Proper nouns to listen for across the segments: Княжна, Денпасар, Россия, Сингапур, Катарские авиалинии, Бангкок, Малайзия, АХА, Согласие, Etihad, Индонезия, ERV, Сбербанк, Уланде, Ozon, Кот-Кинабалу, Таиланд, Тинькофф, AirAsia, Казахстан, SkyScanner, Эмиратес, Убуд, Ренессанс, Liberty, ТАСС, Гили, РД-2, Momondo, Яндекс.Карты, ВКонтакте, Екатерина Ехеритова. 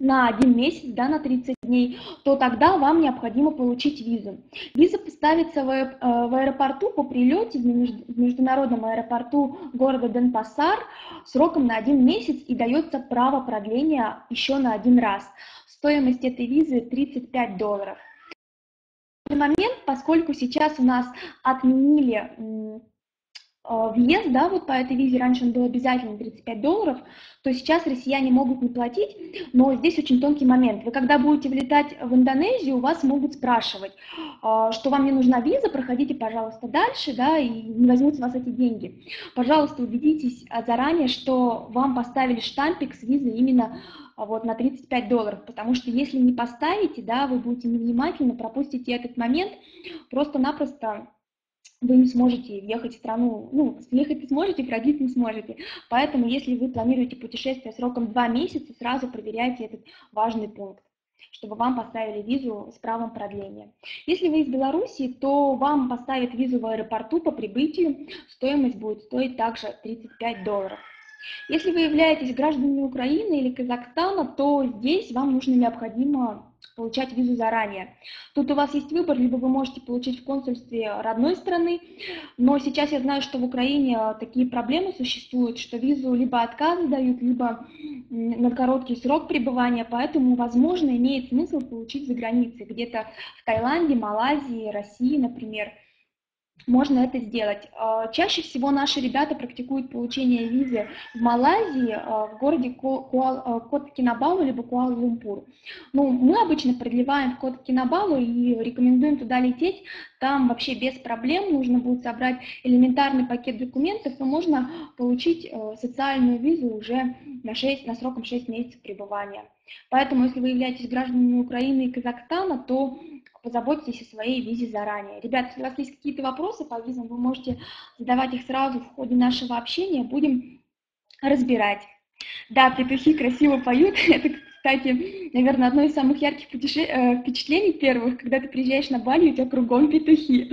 на 1 месяц, да, на 30 дней, то тогда вам необходимо получить визу. Виза поставится в аэропорту по прилете, в международном аэропорту города Денпасар сроком на 1 месяц и дается право продления еще на 1 раз. Стоимость этой визы $35. В данный момент, поскольку сейчас у нас отменили въезд, да, вот по этой визе раньше он был обязательно $35, то сейчас россияне могут не платить, но здесь очень тонкий момент. Вы когда будете влетать в Индонезию, у вас могут спрашивать, что вам не нужна виза, проходите, пожалуйста, дальше, да, и не возьмут с вас эти деньги. Пожалуйста, убедитесь заранее, что вам поставили штампик с визы именно вот на $35, потому что если не поставите, да, вы будете невнимательны, пропустите этот момент, просто-напросто вы не сможете въехать в страну, ну, въехать сможете, продлить не сможете. Поэтому, если вы планируете путешествие сроком 2 месяца, сразу проверяйте этот важный пункт, чтобы вам поставили визу с правом продления. Если вы из Беларуси, то вам поставят визу в аэропорту по прибытию, стоимость будет стоить также $35. Если вы являетесь гражданами Украины или Казахстана, то здесь вам необходимо получать визу заранее. Тут у вас есть выбор, либо вы можете получить в консульстве родной страны, но сейчас я знаю, что в Украине такие проблемы существуют, что визу либо отказы дают, либо на короткий срок пребывания, поэтому, возможно, имеет смысл получить за границей, где-то в Таиланде, Малайзии, России, например. Можно это сделать. Чаще всего наши ребята практикуют получение визы в Малайзии, в городе Кот-Кинабалу либо Куала-Лумпур. Ну, мы обычно продлеваем в Кот-Кинабалу и рекомендуем туда лететь. Там вообще без проблем нужно будет собрать элементарный пакет документов, и можно получить социальную визу уже на сроком 6 месяцев пребывания. Поэтому, если вы являетесь гражданами Украины и Казахстана, то позаботьтесь о своей визе заранее. Ребята, если у вас есть какие-то вопросы по визам, вы можете задавать их сразу в ходе нашего общения, будем разбирать. Да, петухи красиво поют, это, кстати, наверное, одно из самых ярких впечатлений первых, когда ты приезжаешь на Бали, у тебя кругом петухи.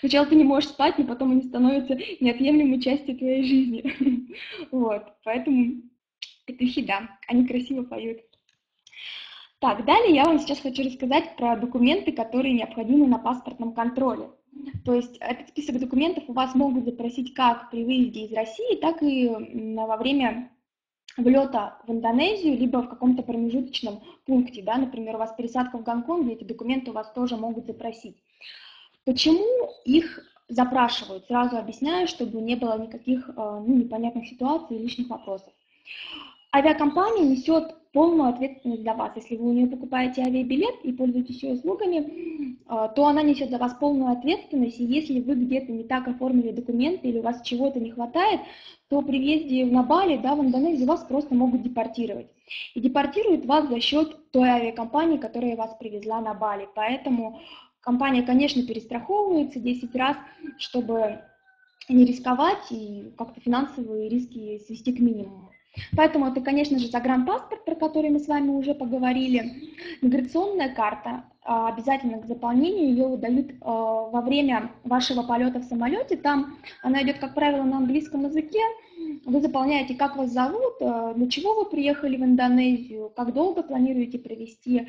Сначала ты не можешь спать, но потом они становятся неотъемлемой частью твоей жизни. Вот, поэтому... Петухи, да, они красиво поют. Так, далее я вам сейчас хочу рассказать про документы, которые необходимы на паспортном контроле. То есть этот список документов у вас могут запросить как при выезде из России, так и во время влета в Индонезию, либо в каком-то промежуточном пункте, да, например, у вас пересадка в Гонконге, эти документы у вас тоже могут запросить. Почему их запрашивают? Сразу объясняю, чтобы не было никаких непонятных ситуаций и лишних вопросов. Авиакомпания несет полную ответственность за вас. Если вы у нее покупаете авиабилет и пользуетесь ее услугами, то она несет за вас полную ответственность. И если вы где-то не так оформили документы или у вас чего-то не хватает, то при въезде на Бали, да, в Индонезию вас просто могут депортировать. И депортируют вас за счет той авиакомпании, которая вас привезла на Бали. Поэтому компания, конечно, перестраховывается 10 раз, чтобы не рисковать и как-то финансовые риски свести к минимуму. Поэтому это, конечно же, загранпаспорт, про который мы с вами уже поговорили, миграционная карта, обязательно к заполнению, ее выдают во время вашего полета в самолете, там она идет, как правило, на английском языке, вы заполняете, как вас зовут, для чего вы приехали в Индонезию, как долго планируете провести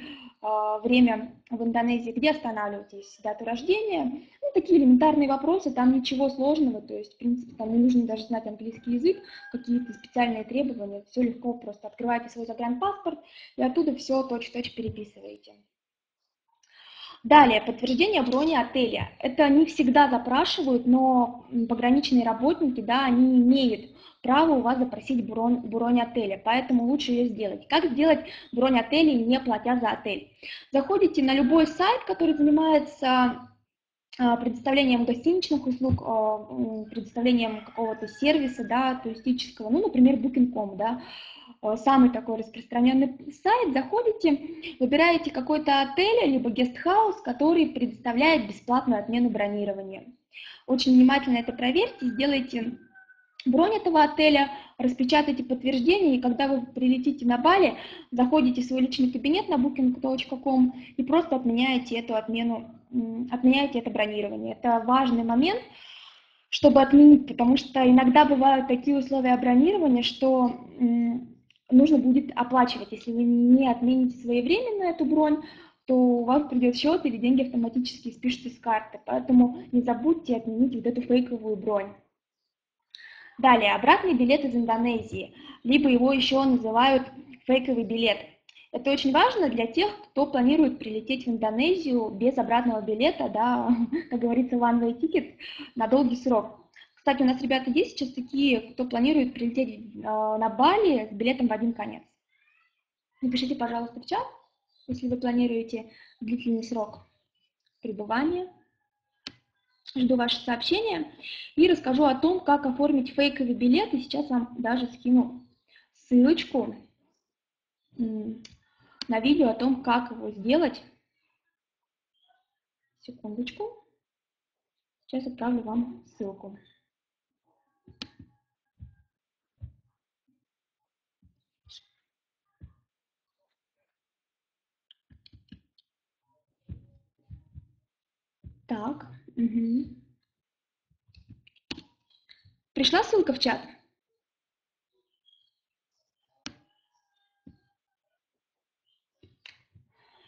время в Индонезии, где останавливаетесь, дату рождения, ну, такие элементарные вопросы, там ничего сложного, то есть, в принципе, там не нужно даже знать английский язык, какие-то специальные требования, все легко, просто открываете свой загранпаспорт и оттуда все точь-в-точь переписываете. Далее, подтверждение брони отеля. Это не всегда запрашивают, но пограничные работники, да, они имеют право у вас запросить бронь отеля, поэтому лучше ее сделать. Как сделать бронь отеля, не платя за отель? Заходите на любой сайт, который занимается предоставлением гостиничных услуг, предоставлением какого-то сервиса, да, туристического, ну, например, Booking.com, да, самый такой распространенный сайт, заходите, выбираете какой-то отель, либо гестхаус, который предоставляет бесплатную отмену бронирования. Очень внимательно это проверьте, сделайте бронь этого отеля, распечатайте подтверждение, и когда вы прилетите на Бали, заходите в свой личный кабинет на booking.com и просто отменяете эту отмену, отменяете это бронирование. Это важный момент, чтобы отменить, потому что иногда бывают такие условия бронирования, что нужно будет оплачивать. Если вы не отмените своевременно эту бронь, то у вас придет счет или деньги автоматически спишутся с карты. Поэтому не забудьте отменить вот эту фейковую бронь. Далее, обратный билет из Индонезии, либо его еще называют фейковый билет. Это очень важно для тех, кто планирует прилететь в Индонезию без обратного билета, да, как говорится, one-way ticket на долгий срок. Кстати, у нас, ребята, есть сейчас такие, кто планирует прилететь на Бали с билетом в один конец. Напишите, пожалуйста, в чат, если вы планируете длительный срок пребывания. Жду ваши сообщения и расскажу о том, как оформить фейковый билет. И сейчас вам даже скину ссылочку на видео о том, как его сделать. Секундочку. Сейчас отправлю вам ссылку. Так. Угу. Пришла ссылка в чат?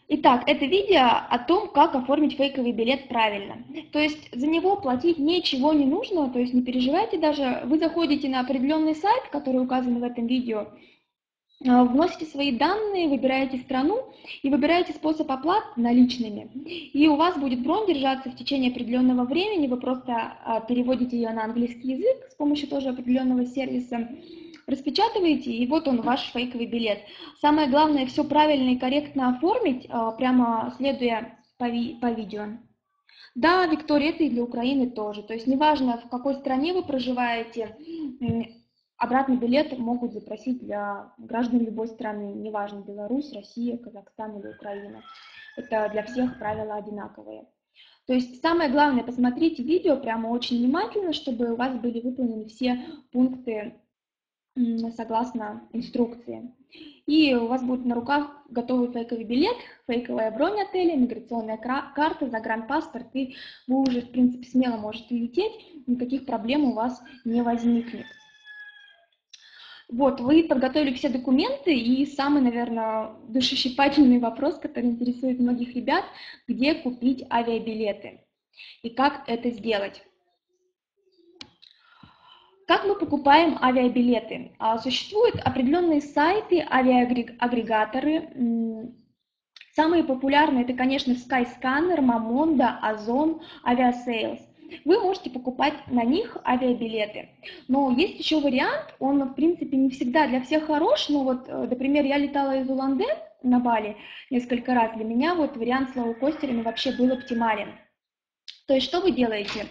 Итак, это видео о том, как оформить фейковый билет правильно. То есть за него платить ничего не нужно, то есть не переживайте даже. Вы заходите на определенный сайт, который указан в этом видео, вносите свои данные, выбираете страну и выбираете способ оплаты наличными. И у вас будет бронь держаться в течение определенного времени, вы просто переводите ее на английский язык с помощью тоже определенного сервиса, распечатываете, и вот он, ваш фейковый билет. Самое главное, все правильно и корректно оформить, прямо следуя по видео. Да, Виктория, это и для Украины тоже. То есть неважно, в какой стране вы проживаете, обратный билет могут запросить для граждан любой страны, неважно, Беларусь, Россия, Казахстан или Украина. Это для всех правила одинаковые. То есть самое главное, посмотрите видео прямо очень внимательно, чтобы у вас были выполнены все пункты согласно инструкции. И у вас будет на руках готовый фейковый билет, фейковая бронь отеля, миграционная карта, загранпаспорт, и вы уже, в принципе, смело можете лететь, никаких проблем у вас не возникнет. Вот, вы подготовили все документы, и самый, наверное, душещипательный вопрос, который интересует многих ребят, где купить авиабилеты и как это сделать. Как мы покупаем авиабилеты? Существуют определенные сайты, авиаагрегаторы. Самые популярные это, конечно, SkyScanner, Momondo, Ozon, Aviasales. Вы можете покупать на них авиабилеты. Но есть еще вариант, он, в принципе, не всегда для всех хорош. Но вот, например, я летала из Уланде на Бали несколько раз. Для меня вот вариант с лоукостерами вообще был оптимален. То есть, что вы делаете?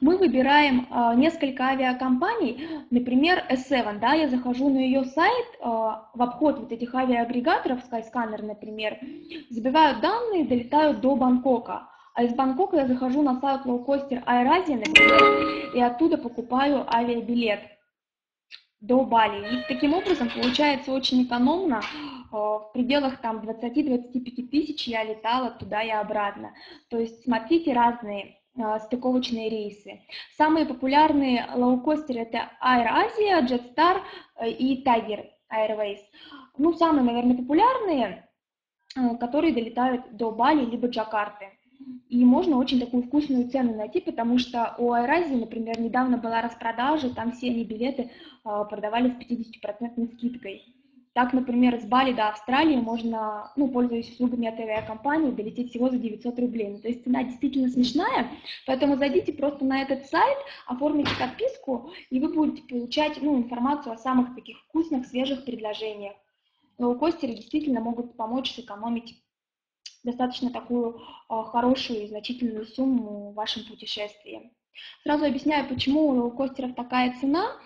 Мы выбираем несколько авиакомпаний, например, S7, да, я захожу на ее сайт, в обход вот этих авиаагрегаторов, SkyScanner, например, забиваю данные, долетаю до Бангкока. А из Бангкока я захожу на сайт лоукостер AirAsia, например, и оттуда покупаю авиабилет до Бали. И таким образом получается очень экономно, в пределах там 20-25 тысяч я летала туда и обратно. То есть смотрите разные стыковочные рейсы. Самые популярные лоукостеры это AirAsia, Jetstar и Tiger Airways. Ну, самые, наверное, популярные, которые долетают до Бали либо Джакарты. И можно очень такую вкусную цену найти, потому что у AirAsia, например, недавно была распродажа, там все они билеты продавали с 50% скидкой. Так, например, с Бали до Австралии можно, ну, пользуясь услугами от авиакомпании, долететь всего за 900 рублей. Ну, то есть цена действительно смешная, поэтому зайдите просто на этот сайт, оформите подписку, и вы будете получать, ну, информацию о самых таких вкусных, свежих предложениях. Лоукостеры действительно могут помочь сэкономить достаточно такую хорошую и значительную сумму в вашем путешествии. Сразу объясняю, почему у лоукостеров такая цена.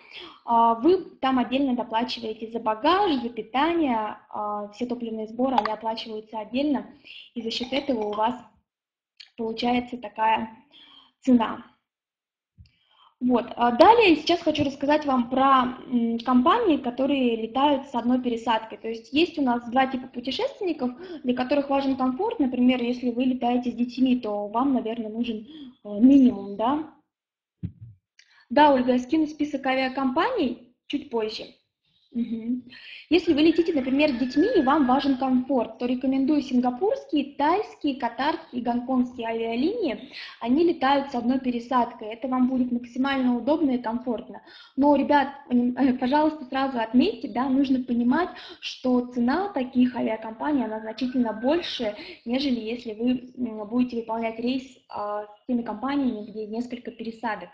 Вы там отдельно доплачиваете за багаж, за питание, все топливные сборы, они оплачиваются отдельно, и за счет этого у вас получается такая цена. Вот. Далее сейчас хочу рассказать вам про компании, которые летают с одной пересадкой. То есть есть у нас два типа путешественников, для которых важен комфорт. Например, если вы летаете с детьми, то вам, наверное, нужен минимум, да? Да, Ольга, я скину список авиакомпаний чуть позже. Если вы летите, например, с детьми и вам важен комфорт, то рекомендую сингапурские, тайские, катарские, гонконгские авиалинии. Они летают с одной пересадкой. Это вам будет максимально удобно и комфортно. Но, ребят, пожалуйста, сразу отметьте, да, нужно понимать, что цена таких авиакомпаний, она значительно больше, нежели если вы будете выполнять рейс с теми компаниями, где несколько пересадок.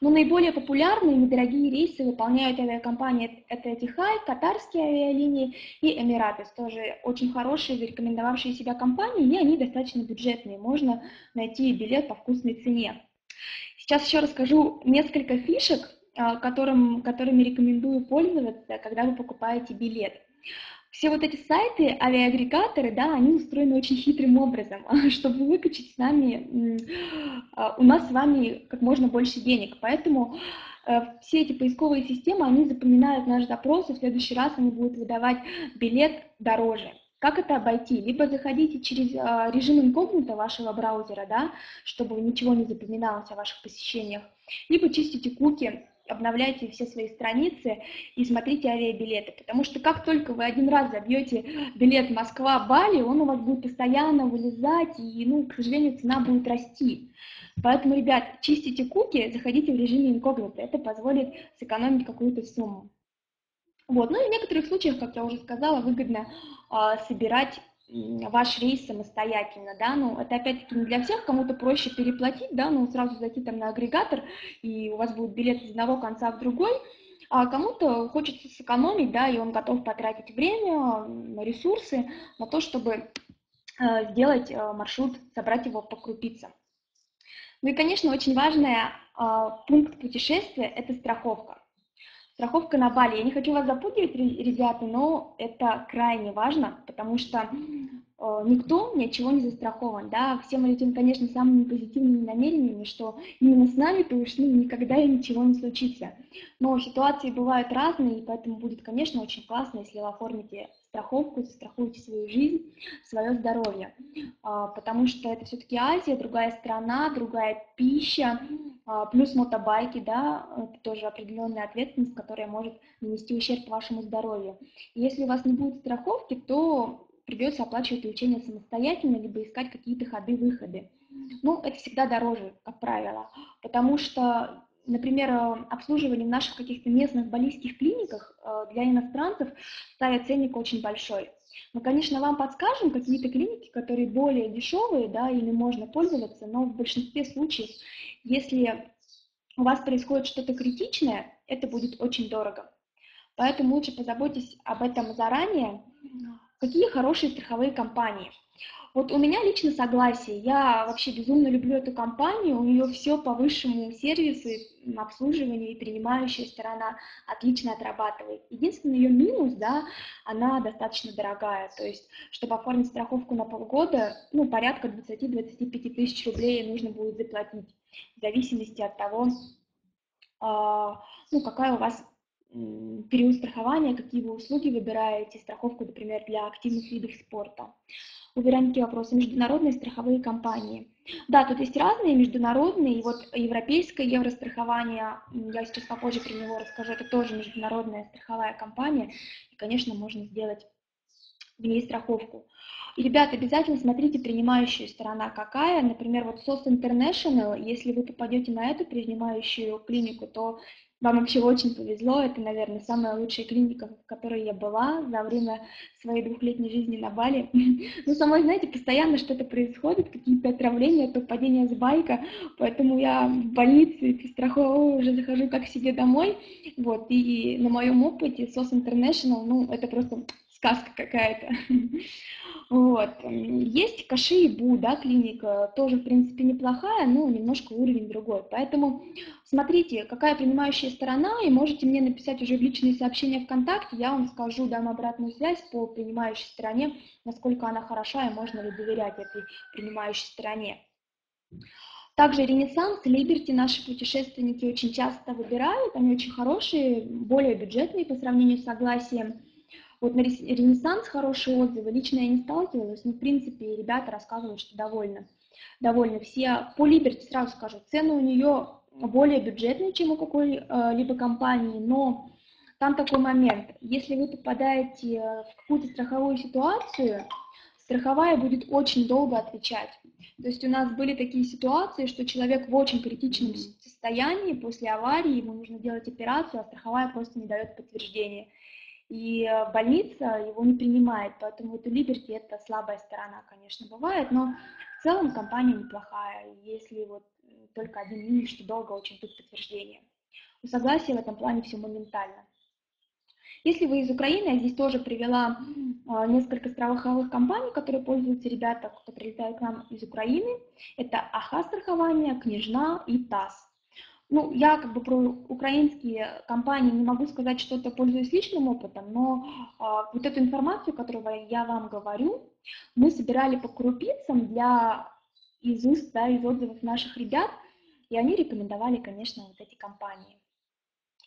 Но наиболее популярные недорогие рейсы выполняют авиакомпании это Etihad, катарские авиалинии и Эмиратес. Тоже очень хорошие, зарекомендовавшие себя компании, и они достаточно бюджетные. Можно найти билет по вкусной цене. Сейчас еще расскажу несколько фишек, которыми рекомендую пользоваться, когда вы покупаете билет. Все вот эти сайты, авиаагрегаторы, да, они устроены очень хитрым образом, чтобы выкачать с нами, у нас с вами как можно больше денег. Поэтому все эти поисковые системы, они запоминают наш запрос, и в следующий раз они будут выдавать билет дороже. Как это обойти? Либо заходите через режим инкогнито вашего браузера, да, чтобы ничего не запоминалось о ваших посещениях, либо чистите куки, обновляйте все свои страницы и смотрите авиабилеты, потому что как только вы один раз забьете билет Москва-Бали, он у вас будет постоянно вылезать, и, ну, к сожалению, цена будет расти. Поэтому, ребят, чистите куки, заходите в режиме инкогнито, это позволит сэкономить какую-то сумму. Вот. Ну и в некоторых случаях, как я уже сказала, выгодно собирать ваш рейс самостоятельно, да, ну, это опять-таки не для всех, кому-то проще переплатить, да, ну, сразу зайти там на агрегатор, и у вас будет билет из одного конца в другой, а кому-то хочется сэкономить, да, и он готов потратить время, ресурсы на то, чтобы сделать маршрут, собрать его по крупицам. Ну и, конечно, очень важный пункт путешествия – это страховка. Страховка на Бали. Я не хочу вас запутывать, ребята, но это крайне важно, потому что никто ни от чего не застрахован. Да? Все мы летим, конечно, с самыми позитивными намерениями, что именно с нами-то уж никогда и ничего не случится. Но ситуации бывают разные, и поэтому будет, конечно, очень классно, если вы оформите страховку, застрахуйте свою жизнь, свое здоровье, потому что это все-таки Азия, другая страна, другая пища, плюс мотобайки, да, это тоже определенная ответственность, которая может нанести ущерб вашему здоровью. И если у вас не будет страховки, то придется оплачивать лечение самостоятельно, либо искать какие-то ходы-выходы. Ну, это всегда дороже, как правило, потому что, например, обслуживание в наших каких-то местных балийских клиниках для иностранцев ставят ценник очень большой. Мы, конечно, вам подскажем какие-то клиники, которые более дешевые, да, ими можно пользоваться, но в большинстве случаев, если у вас происходит что-то критичное, это будет очень дорого. Поэтому лучше позаботьтесь об этом заранее. Какие хорошие страховые компании? Вот у меня лично Согласие, я вообще безумно люблю эту компанию, у нее все по высшему сервису, обслуживанию, и принимающая сторона отлично отрабатывает. Единственный ее минус, да, она достаточно дорогая, то есть, чтобы оформить страховку на полгода, ну, порядка 20-25 тысяч рублей нужно будет заплатить, в зависимости от того, ну, какая у вас переустрахование, какие вы услуги выбираете, страховку, например, для активных видов спорта. У Вероники вопросы. Международные страховые компании. Да, тут есть разные международные, и вот европейское еврострахование, я сейчас попозже про него расскажу, это тоже международная страховая компания, и, конечно, можно сделать в ней страховку. И, ребята, обязательно смотрите, принимающая сторона какая. Например, вот SOS International, если вы попадете на эту принимающую клинику, то вам вообще очень повезло, это, наверное, самая лучшая клиника, в которой я была за время своей двухлетней жизни на Бали. Ну, самой, знаете, постоянно что-то происходит, какие-то отравления, то падение с байка, поэтому я в больнице и страховой уже захожу как себе домой, вот, и на моем опыте SOS International, ну, это просто сказка какая-то. Вот. Есть Каши и Бу, да, клиника, тоже, в принципе, неплохая, но немножко уровень другой. Поэтому смотрите, какая принимающая сторона, и можете мне написать уже в личные сообщения ВКонтакте, я вам скажу, дам обратную связь по принимающей стороне, насколько она хороша, и можно ли доверять этой принимающей стороне. Также Ренессанс, Liberty наши путешественники очень часто выбирают, они очень хорошие, более бюджетные по сравнению с Согласием. Вот на Ренессанс хорошие отзывы, лично я не сталкивалась, но, в принципе, ребята рассказывают, что довольны все. По Liberty сразу скажу, цены у нее более бюджетные, чем у какой-либо компании, но Там такой момент. Если вы попадаете в какую-то страховую ситуацию, страховая будет очень долго отвечать. То есть у нас были такие ситуации, что человек в очень критичном состоянии после аварии, ему нужно делать операцию, а страховая просто не дает подтверждения. И больница его не принимает, поэтому вот у Liberty это слабая сторона, конечно, бывает, но в целом компания неплохая, если вот только один минус, что долго очень тут подтверждение. У Согласия в этом плане все моментально. Если вы из Украины, я здесь тоже привела несколько страховых компаний, которые пользуются ребята, кто прилетает к нам из Украины. Это АХА страхование, Княжна и ТАСС. Ну, я как бы про украинские компании не могу сказать, что-то пользуюсь личным опытом, но вот эту информацию, которую я вам говорю, мы собирали по крупицам из уст, да, из отзывов наших ребят, и они рекомендовали, конечно, вот эти компании.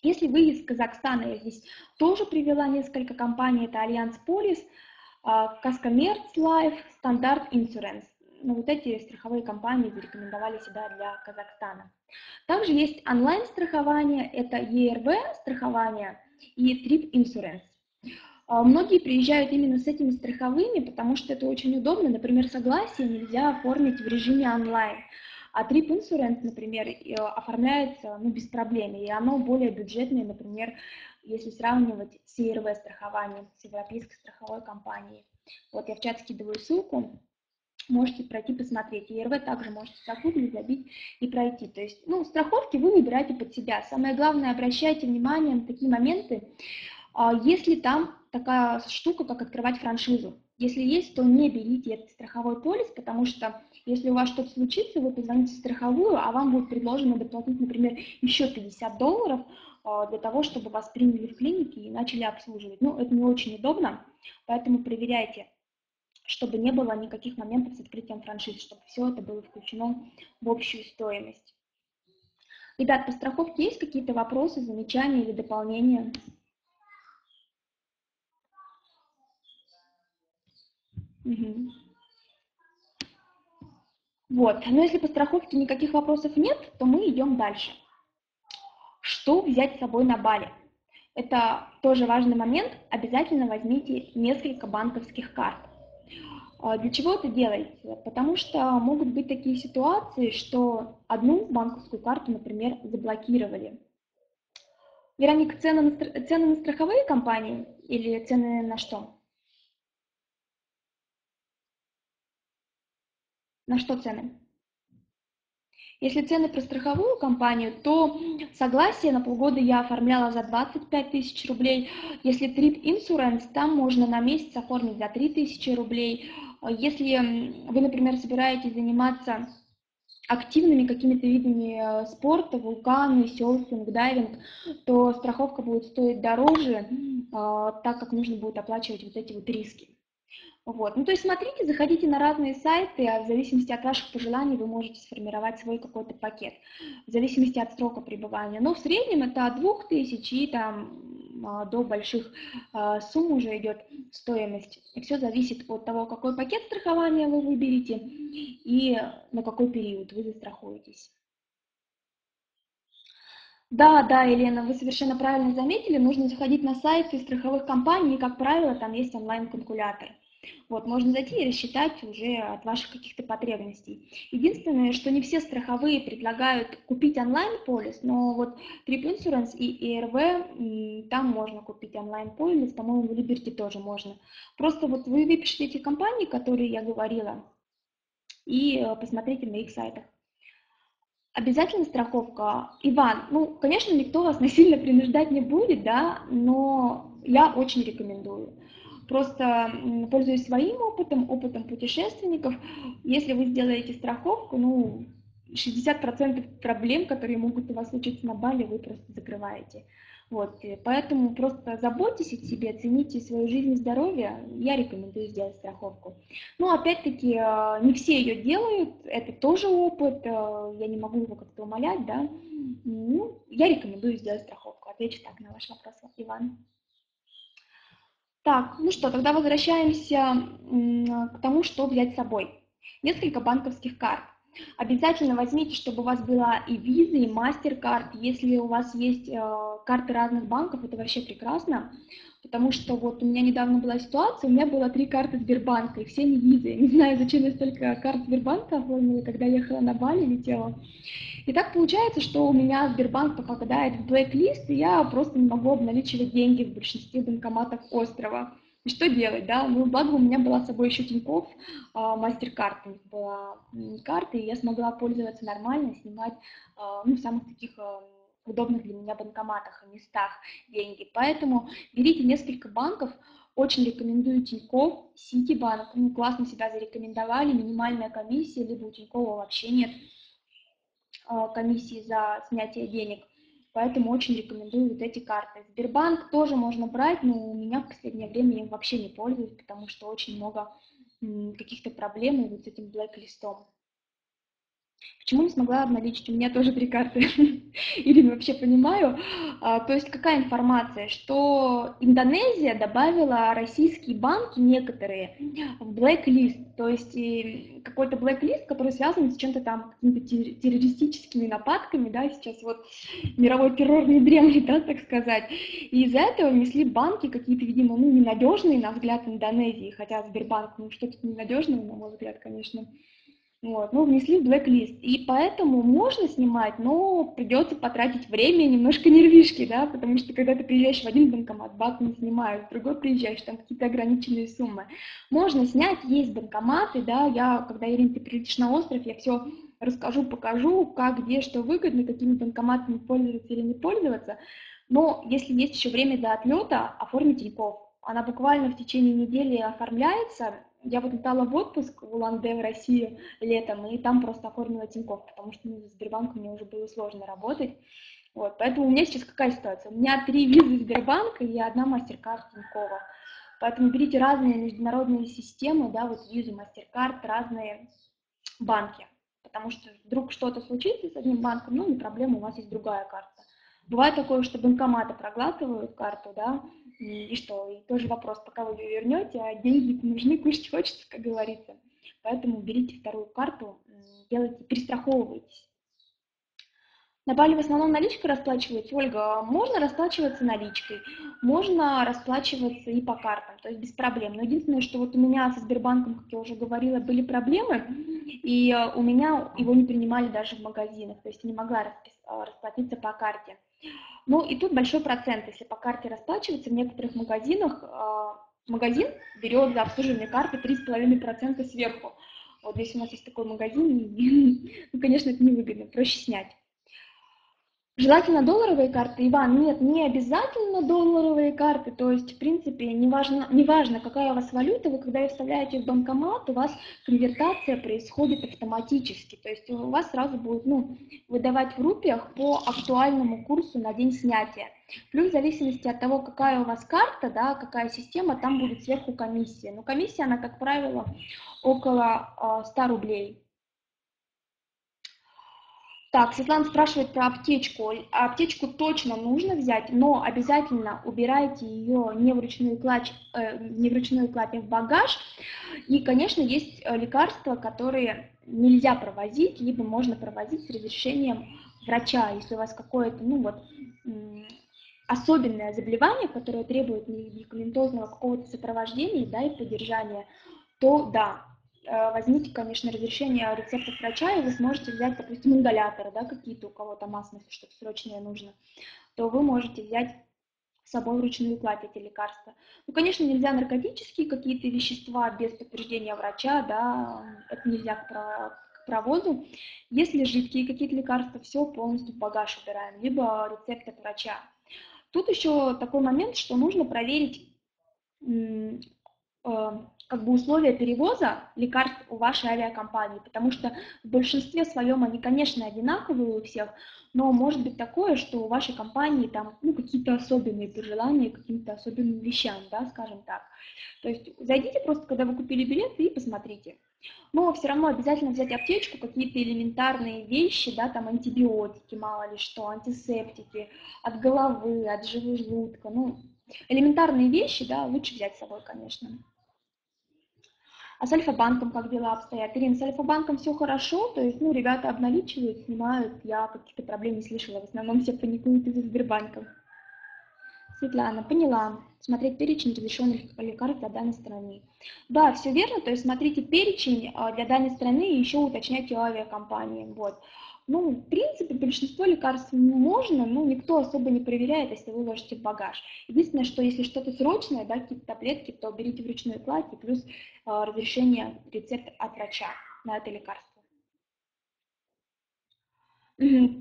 Если вы из Казахстана, я здесь тоже привела несколько компаний, это Альянс Полис, Казкоммерц Лайф, Стандарт Инсуранс. Ну, вот эти страховые компании зарекомендовали себя для Казахстана. Также есть онлайн-страхование, это ERV страхование и Trip Insurance. Многие приезжают именно с этими страховыми, потому что это очень удобно. Например, согласие нельзя оформить в режиме онлайн, а Trip Insurance, например, оформляется без проблем, и оно более бюджетное, например, если сравнивать с ERV страхованием, с европейской страховой компанией. Вот я в чат скидываю ссылку. Можете пройти, посмотреть. ЕРВ также можете загуглить, забить и пройти. То есть, ну, страховки вы выбираете под себя. Самое главное, обращайте внимание на такие моменты, если там такая штука, как открывать франшизу. Если есть, то не берите этот страховой полис, потому что если у вас что-то случится, вы позвоните в страховую, а вам будет предложено доплатить, например, еще $50 для того, чтобы вас приняли в клинике и начали обслуживать. Ну, это не очень удобно, поэтому проверяйте, чтобы не было никаких моментов с открытием франшизы, чтобы все это было включено в общую стоимость. Ребят, по страховке есть какие-то вопросы, замечания или дополнения? Угу. Вот, но если по страховке никаких вопросов нет, то мы идем дальше. Что взять с собой на Бали? Это тоже важный момент. Обязательно возьмите несколько банковских карт. Для чего это делается? Потому что могут быть такие ситуации, что одну банковскую карту, например, заблокировали. Вероника, цены на страховые компании или цены на что? На что цены? Если цены про страховую компанию, то согласие на полгода я оформляла за 25 000 рублей. Если Trip Insurance, там можно на месяц оформить за 3000 рублей. Если вы, например, собираетесь заниматься активными какими-то видами спорта, вулканы, серфинг, дайвинг, то страховка будет стоить дороже, так как нужно будет оплачивать вот эти вот риски. Вот. Ну, то есть смотрите, заходите на разные сайты, а в зависимости от ваших пожеланий вы можете сформировать свой какой-то пакет, в зависимости от срока пребывания. Но в среднем это от 2000 и там до больших сумм уже идет стоимость. И все зависит от того, какой пакет страхования вы выберете и на какой период вы застрахуетесь. Да, Елена, вы совершенно правильно заметили, нужно заходить на сайты страховых компаний, и, как правило, там есть онлайн-калькулятор. Вот, можно зайти и рассчитать уже от ваших каких-то потребностей. Единственное, что не все страховые предлагают купить онлайн-полис, но вот Trip Insurance и ERV, там можно купить онлайн-полис, по-моему, в Liberty тоже можно. Просто вот вы выпишите эти компании, которые я говорила, и посмотрите на их сайтах. Обязательно страховка. Иван, ну, конечно, никто вас насильно принуждать не будет, да, но я очень рекомендую. Просто пользуюсь своим опытом, опытом путешественников. Если вы сделаете страховку, ну, 60% проблем, которые могут у вас случиться на Бали, вы просто закрываете. Вот, поэтому просто заботьтесь о себе, цените свою жизнь и здоровье. Я рекомендую сделать страховку. Но опять-таки не все ее делают, это тоже опыт, я не могу его как-то умолять, да. Ну, я рекомендую сделать страховку. Отвечу так на ваш вопрос, Иван. Так, ну что, тогда возвращаемся к тому, что взять с собой. Несколько банковских карт. Обязательно возьмите, чтобы у вас была и виза, и мастер-карт. Если у вас есть карты разных банков, это вообще прекрасно, потому что вот у меня недавно была ситуация, у меня было 3 карты Сбербанка, и все не визы. Не знаю, зачем я столько карт Сбербанка оформила, когда ехала на Бали, летела. И так получается, что у меня Сбербанк попадает в блэк-лист, и я просто не могу обналичивать деньги в большинстве банкоматов острова. И что делать, да? Ну, благо у меня была с собой еще Тинькофф, мастер-карта, у них была карта, и я смогла пользоваться нормально, снимать в самых таких удобных для меня банкоматах и местах деньги. Поэтому берите несколько банков, очень рекомендую Тинькофф, Ситибанк, ну, классно себя зарекомендовали, минимальная комиссия, либо у Тинькова вообще нет комиссии за снятие денег. Поэтому очень рекомендую вот эти карты. Сбербанк тоже можно брать, но у меня в последнее время я им вообще не пользуюсь, потому что очень много каких-то проблем вот с этим блэк-листом. Почему не смогла обналичить? У меня тоже 3 карты. Или вообще понимаю. То есть какая информация? Что Индонезия добавила российские банки некоторые в блэк-лист. То есть какой-то блэк-лист, который связан с чем-то там, какими-то террористическими нападками, да, сейчас вот мировой террор не дремлет, да, так сказать. И из-за этого внесли банки какие-то, видимо, ненадежные, на взгляд Индонезии, хотя Сбербанк, что-то ненадежное, на мой взгляд, конечно. Вот, внесли в блэк-лист, и поэтому можно снимать, но придется потратить время, немножко нервишки, да, потому что когда ты приезжаешь в один банкомат, банк не снимают, в другой приезжаешь, там какие-то ограниченные суммы. Можно снять, есть банкоматы, да, когда, Ирина, ты прилетишь на остров, я все расскажу, покажу, как, где, что выгодно, какими банкоматами пользоваться или не пользоваться, но если есть еще время до отлета, оформи Тинькофф. Она буквально в течение недели оформляется. Я вот летала в отпуск в Уланде, в России летом, и там просто оформила Тинькофф, потому что с Сбербанком мне уже было сложно работать. Вот, поэтому у меня сейчас какая ситуация? У меня 3 визы Сбербанка и 1 мастер-карт Тинькова. Поэтому берите разные международные системы, да, вот визу, мастер-карт, разные банки. Потому что вдруг что-то случится с одним банком, не проблема, у вас есть другая карта. Бывает такое, что банкоматы проглатывают карту, да, и что, и тоже вопрос, пока вы ее вернете, а деньги нужны, кушать хочется, как говорится. Поэтому берите 2-ю карту, делайте, перестраховывайтесь. На Бали в основном наличкой расплачиваются. Ольга, можно расплачиваться наличкой, можно расплачиваться и по картам, то есть без проблем. Но единственное, что вот у меня со Сбербанком, как я уже говорила, были проблемы, и у меня его не принимали даже в магазинах, то есть не могла расплатиться по карте. Ну и тут большой процент, если по карте расплачиваться, в некоторых магазинах магазин берет за обслуживание карты 3,5% сверху. Вот здесь у нас есть такой магазин, ну, конечно, это невыгодно, проще снять. Желательно долларовые карты, Иван, нет, не обязательно долларовые карты, то есть, в принципе, неважно, какая у вас валюта, вы когда ее вставляете в банкомат, у вас конвертация происходит автоматически, то есть у вас сразу будет, выдавать в рупиях по актуальному курсу на день снятия. Плюс в зависимости от того, какая у вас карта, да, какая система, там будет сверху комиссия. Но комиссия, она, как правило, около 100 рублей. Так, Светлана спрашивает про аптечку. Аптечку точно нужно взять, но обязательно убирайте ее не вручную кладь, а в багаж. И, конечно, есть лекарства, которые нельзя провозить, либо можно провозить с разрешением врача, если у вас какое-то, особенное заболевание, которое требует медикаментозного какого-то сопровождения, да, и поддержания, то да. Возьмите, конечно, разрешение рецепта врача, и вы сможете взять, допустим, ингалятор, да, какие-то у кого-то массы, что-то срочное нужно, то вы можете взять с собой вручную кладь эти лекарства. Ну, конечно, нельзя наркотические какие-то вещества без подтверждения врача, да, это нельзя к провозу. Если жидкие какие-то лекарства, все полностью в багаж убираем, либо рецепт от врача. Тут еще такой момент, что нужно проверить условия перевоза лекарств у вашей авиакомпании, потому что в большинстве своем они, конечно, одинаковые у всех, но может быть такое, что у вашей компании там какие-то особенные пожелания к каким-то особенным вещам, да, скажем так. То есть зайдите просто, когда вы купили билеты, и посмотрите. Но все равно обязательно взять аптечку, какие-то элементарные вещи, да, там антибиотики, мало ли что, антисептики, от головы, от желудка, элементарные вещи, да, лучше взять с собой, конечно. А с Альфа-банком как дела обстоят? Ирина, с Альфа-банком все хорошо, то есть, ну, ребята обналичивают, снимают, я каких-то проблем не слышала, в основном все паникуют из-за Сбербанка. Светлана, поняла. Смотреть перечень разрешенных карт для данной страны. Да, все верно, то есть смотрите перечень для данной страны и еще уточняйте у авиакомпании, вот. Ну, в принципе, большинство лекарств можно, но никто особо не проверяет, если вы ложите в багаж. Единственное, что если что-то срочное, да, какие-то таблетки, то берите вручную кладь и плюс разрешение, рецепт от врача на это лекарство.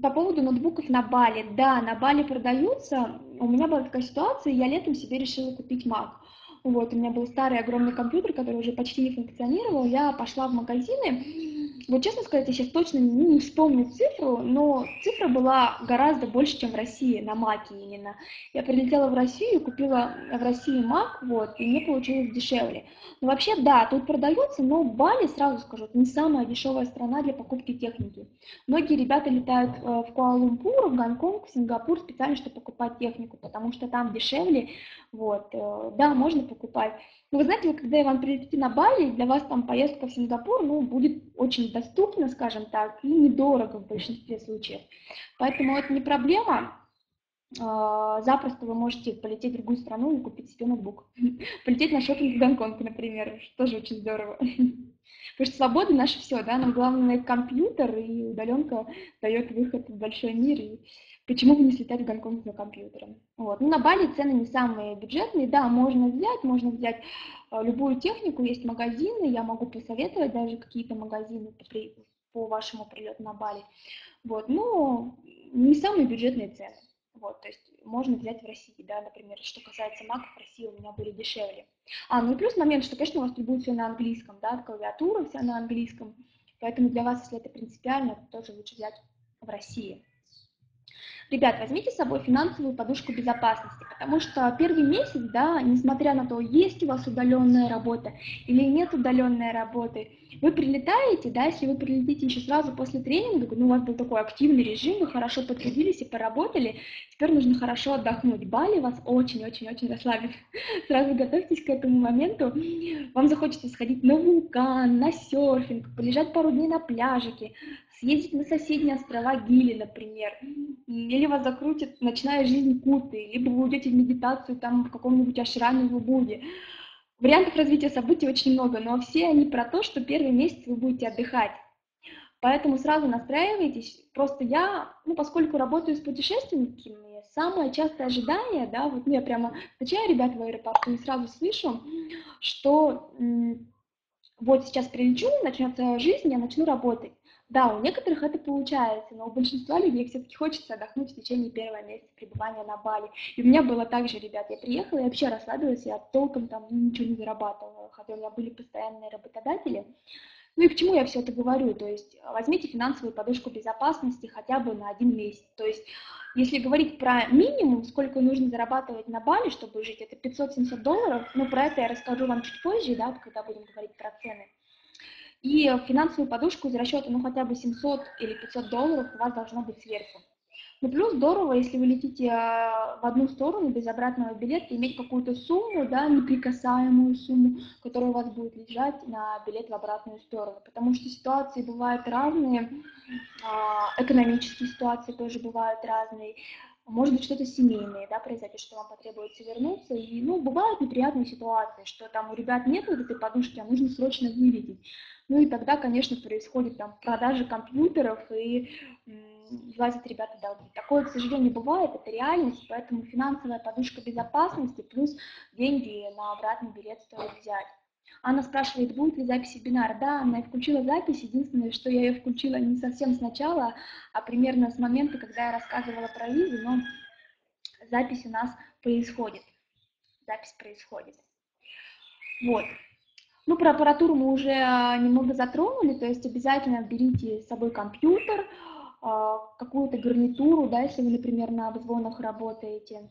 По поводу ноутбуков на Бали. Да, на Бали продаются. У меня была такая ситуация, я летом себе решила купить Mac. Вот, у меня был старый огромный компьютер, который уже почти не функционировал. Я пошла в магазины. Вот, честно сказать, я сейчас точно не вспомню цифру, но цифра была гораздо больше, чем в России, на Маке именно. Я прилетела в Россию, купила в России Мак, вот, и мне получилось дешевле. Но вообще, да, тут продается, но Бали, сразу скажу, это не самая дешевая страна для покупки техники. Многие ребята летают в Куала-Лумпур, в Гонконг, в Сингапур специально, чтобы покупать технику, потому что там дешевле, вот, да, можно покупать. Но вы знаете, когда я вам прилетите на Бали, для вас там поездка в Сингапур, ну, будет очень доступно, скажем так, и недорого в большинстве случаев. Поэтому это не проблема. Запросто вы можете полететь в другую страну и купить себе ноутбук. Полететь на шопинг в Гонконг, например, тоже очень здорово. Потому что свобода наша все, да, нам главное компьютер, и удаленка дает выход в большой мир, и почему бы не слетать в Гонконг за компьютером. Вот. Ну, на Бали цены не самые бюджетные, да, можно взять любую технику, есть магазины, я могу посоветовать даже какие-то магазины по вашему прилету на Бали. Вот, но не самые бюджетные цены, вот, то есть можно взять в России, да, например, что касается маков, в России у меня были дешевле. А, ну и плюс момент, что, конечно, у вас тут будет все на английском, да, клавиатура вся на английском, поэтому для вас, если это принципиально, то тоже лучше взять в России. Ребят, возьмите с собой финансовую подушку безопасности, потому что первый месяц, да, несмотря на то, есть у вас удаленная работа или нет удаленной работы, вы прилетаете, да, если вы прилетите еще сразу после тренинга, ну, у вас был такой активный режим, вы хорошо потрудились и поработали, теперь нужно хорошо отдохнуть. Бали вас очень-очень-очень расслабит. Сразу готовьтесь к этому моменту. Вам захочется сходить на вулкан, на серфинг, полежать пару дней на пляжике, съездить на соседние острова Гили, например, или вас закрутит ночная жизнь Куты, либо вы уйдете в медитацию там в каком-нибудь ашраме в Убуде. Вариантов развития событий очень много, но все они про то, что первый месяц вы будете отдыхать. Поэтому сразу настраивайтесь. Просто я, ну, поскольку работаю с путешественниками, самое частое ожидание, да, вот я прямо встречаю ребят в аэропорту и сразу слышу, что вот сейчас прилечу, начнется жизнь, я начну работать. Да, у некоторых это получается, но у большинства людей все-таки хочется отдохнуть в течение первого месяца пребывания на Бали. И у меня было так же, ребят, я приехала, я вообще расслабилась, я толком там ничего не зарабатывала, хотя у меня были постоянные работодатели. Ну и к чему я все это говорю? То есть возьмите финансовую подушку безопасности хотя бы на 1 месяц. То есть если говорить про минимум, сколько нужно зарабатывать на Бали, чтобы жить, это $500–700, но про это я расскажу вам чуть позже, да, когда будем говорить про цены. И финансовую подушку из расчета, ну, хотя бы $700 или $500 у вас должно быть сверху. Ну, плюс здорово, если вы летите в одну сторону без обратного билета, иметь какую-то сумму, да, неприкасаемую сумму, которая у вас будет лежать на билет в обратную сторону. Потому что ситуации бывают разные, экономические ситуации тоже бывают разные. Может быть, что-то семейное, да, произойдет, что вам потребуется вернуться. И, ну, бывают неприятные ситуации, что там у ребят нет вот этой подушки, а нужно срочно вылететь. Ну, и тогда, конечно, происходит там продажа компьютеров и влазят ребята в долги. Такое, к сожалению, бывает, это реальность, поэтому финансовая подушка безопасности плюс деньги на обратный билет стоит взять. Анна спрашивает, будет ли запись вебинара. Да, Анна, я включила запись. Единственное, что я ее включила не совсем сначала, а примерно с момента, когда я рассказывала про визу, но запись у нас происходит. Запись происходит. Вот. Ну, про аппаратуру мы уже немного затронули, то есть обязательно берите с собой компьютер, какую-то гарнитуру, да, если вы, например, на обзвонах работаете.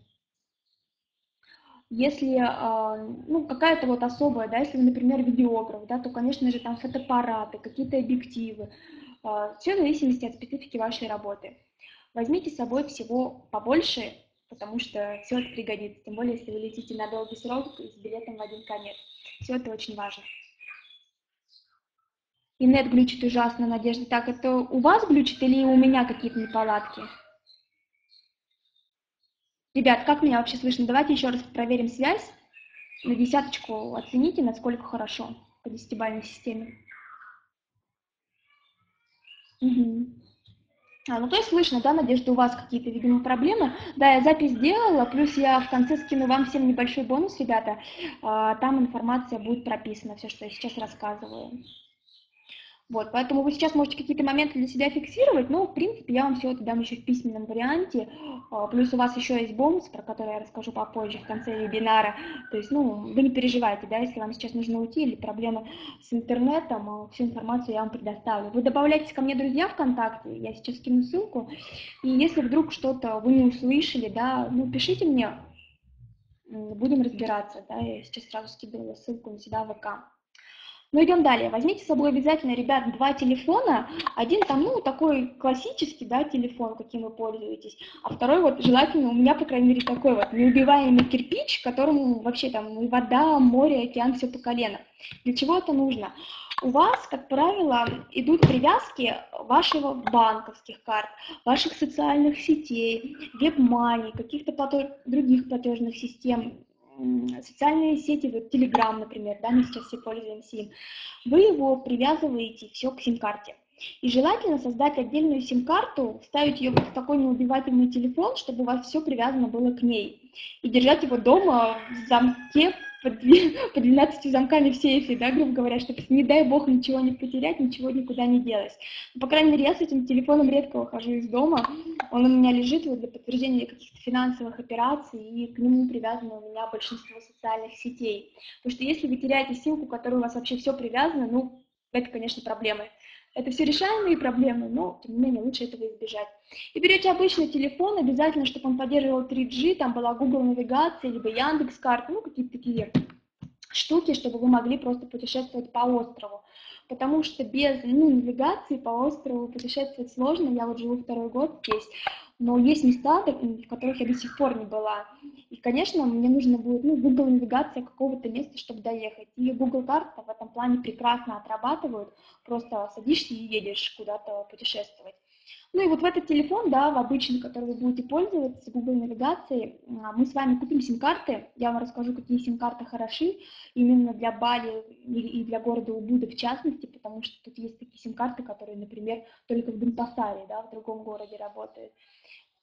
Если, ну, какая-то вот особая, да, если вы, например, видеограф, да, то, конечно же, там фотоаппараты, какие-то объективы, все в зависимости от специфики вашей работы. Возьмите с собой всего побольше, потому что все это пригодится, тем более, если вы летите на долгий срок с билетом в один конец. Все это очень важно. И нет глючит ужасно, Надежда. Так, это у вас глючит или у меня какие-то неполадки? Ребят, как меня вообще слышно? Давайте еще раз проверим связь. На десяточку оцените, насколько хорошо по десятибалльной системе. Угу. А, ну то есть слышно, да, Надежда, у вас какие-то, видимо, проблемы. Да, я запись сделала, плюс я в конце скину вам всем небольшой бонус, ребята. Там информация будет прописана, все, что я сейчас рассказываю. Вот, поэтому вы сейчас можете какие-то моменты для себя фиксировать, но, в принципе, я вам все это дам еще в письменном варианте. Плюс у вас еще есть бонус, про который я расскажу попозже в конце вебинара. То есть, ну, вы не переживайте, да, если вам сейчас нужно уйти или проблемы с интернетом, всю информацию я вам предоставлю. Вы добавляйтесь ко мне, друзья, ВКонтакте, я сейчас скину ссылку. И если вдруг что-то вы не услышали, да, ну, пишите мне, будем разбираться, да, я сейчас сразу скидывала ссылку на себя в ВК. Ну, идем далее. Возьмите с собой обязательно, ребят, два телефона. Один там, ну, такой классический, да, телефон, каким вы пользуетесь. А второй, вот, желательно, у меня, по крайней мере, такой вот неубиваемый кирпич, которому вообще там и вода, море, океан, все по колено. Для чего это нужно? У вас, как правило, идут привязки вашего банковских карт, ваших социальных сетей, веб-мани, каких-то других платежных систем. Социальные сети, вот Telegram, например, да, мы сейчас все пользуемся им, вы его привязываете все к сим-карте. И желательно создать отдельную сим-карту, вставить ее в такой неубиваемый телефон, чтобы у вас все привязано было к ней. И держать его дома в замке, под 12 замками в сейфе, да, грубо говоря, чтобы, не дай бог, ничего не потерять, ничего никуда не делось. Но, по крайней мере, я с этим телефоном редко выхожу из дома, он у меня лежит вот для подтверждения каких-то финансовых операций, и к нему привязано у меня большинство социальных сетей. Потому что если вы теряете симку, к которой у вас вообще все привязано, ну, это, конечно, проблемы. Это все решаемые проблемы, но, тем не менее, лучше этого избежать. И берете обычный телефон, обязательно, чтобы он поддерживал 3G, там была Google навигация, либо Яндекс.Карты, ну, какие-то такие штуки, чтобы вы могли просто путешествовать по острову. Потому что без навигации по острову путешествовать сложно, я вот живу второй год здесь, но есть места, в которых я до сих пор не была. И, конечно, мне нужно будет, ну, Google навигация какого-то места, чтобы доехать. И Google карты в этом плане прекрасно отрабатывают, просто садишься и едешь куда-то путешествовать. Ну и вот в этот телефон, да, в обычный, который вы будете пользоваться, Google навигацией, мы с вами купим сим-карты. Я вам расскажу, какие сим-карты хороши именно для Бали и для города Убуда в частности, потому что тут есть такие сим-карты, которые, например, только в Денпасаре, да, в другом городе работают.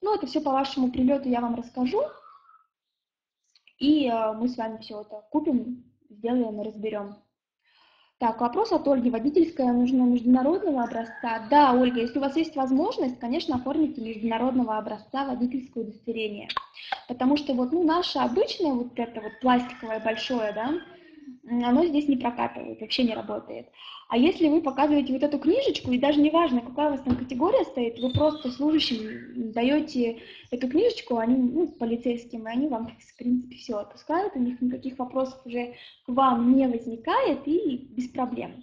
Ну, это все по вашему прилету я вам расскажу. И мы с вами все это купим, сделаем и разберем. Так, вопрос от Ольги. Водительская нужна международного образца? Да, Ольга, если у вас есть возможность, конечно, оформите международного образца водительское удостоверение. Потому что вот, ну, наше обычное, вот это вот пластиковое большое, да, оно здесь не прокатывает, вообще не работает. А если вы показываете вот эту книжечку, и даже не важно, какая у вас там категория стоит, вы просто служащим даете эту книжечку, они, ну, полицейским, и они вам, в принципе, все отпускают, у них никаких вопросов уже к вам не возникает, и без проблем.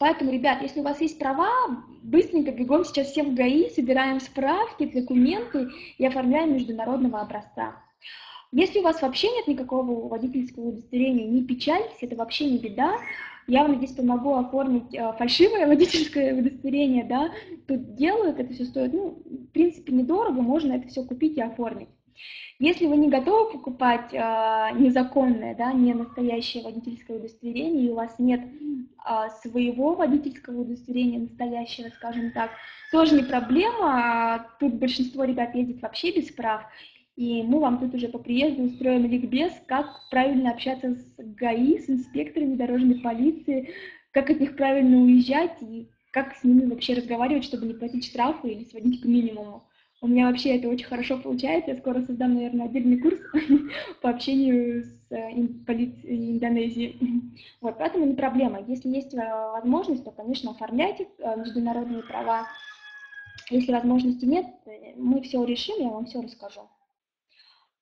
Поэтому, ребят, если у вас есть права, быстренько бегом сейчас всем в ГАИ, собираем справки, документы и оформляем международного образца. Если у вас вообще нет никакого водительского удостоверения, не печальтесь, это вообще не беда. Я вам здесь помогу оформить фальшивое водительское удостоверение, да, тут делают, это все стоит, ну, в принципе, недорого, можно это все купить и оформить. Если вы не готовы покупать незаконное, да, не настоящее водительское удостоверение, и у вас нет своего водительского удостоверения настоящего, скажем так, тоже не проблема, тут большинство ребят ездит вообще без прав. И мы вам тут уже по приезду устроим ликбез, как правильно общаться с ГАИ, с инспекторами дорожной полиции, как от них правильно уезжать и как с ними вообще разговаривать, чтобы не платить штрафы или сводить к минимуму. У меня вообще это очень хорошо получается, я скоро создам, наверное, отдельный курс по общению с полицией Индонезии. Вот, поэтому не проблема. Если есть возможность, то, конечно, оформляйте международные права. Если возможности нет, мы все решим, я вам все расскажу.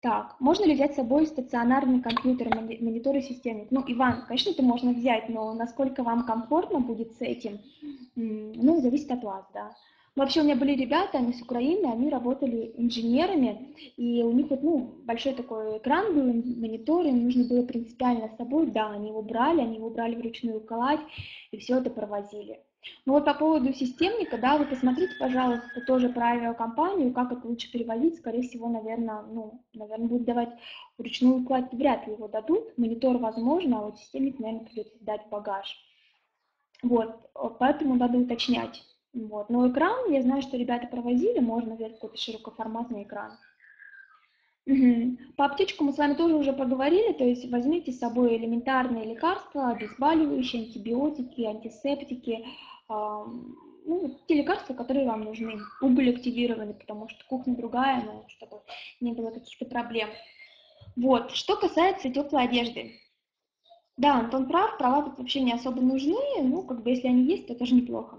Так, можно ли взять с собой стационарный компьютер, мониторы системы? Ну, Иван, конечно, это можно взять, но насколько вам комфортно будет с этим, ну, зависит от вас, да. Вообще у меня были ребята, они с Украины, они работали инженерами, и у них вот, ну, большой такой экран был, монитор, им нужно было принципиально с собой, да, они его брали вручную калать, и все это провозили. Ну вот по поводу системника, да, вы посмотрите, пожалуйста, тоже про авиакомпанию, как это лучше переводить. Скорее всего, наверное, будут давать ручную кладь, вряд ли его дадут. Монитор возможно, а вот системник, наверное, придется сдать в багаж. Вот, поэтому надо уточнять. Вот. Но экран, я знаю, что ребята провозили, можно взять какой-то широкоформатный экран. Угу. По аптечку мы с вами тоже уже поговорили, то есть возьмите с собой элементарные лекарства, обезболивающие, антибиотики, антисептики, ну, те лекарства, которые вам нужны. Убыль активированы, потому что кухня другая, но чтобы не было каких-то проблем. Вот, что касается теплой одежды. Да, Антон прав, права тут вообще не особо нужны, ну, как бы если они есть, то тоже неплохо.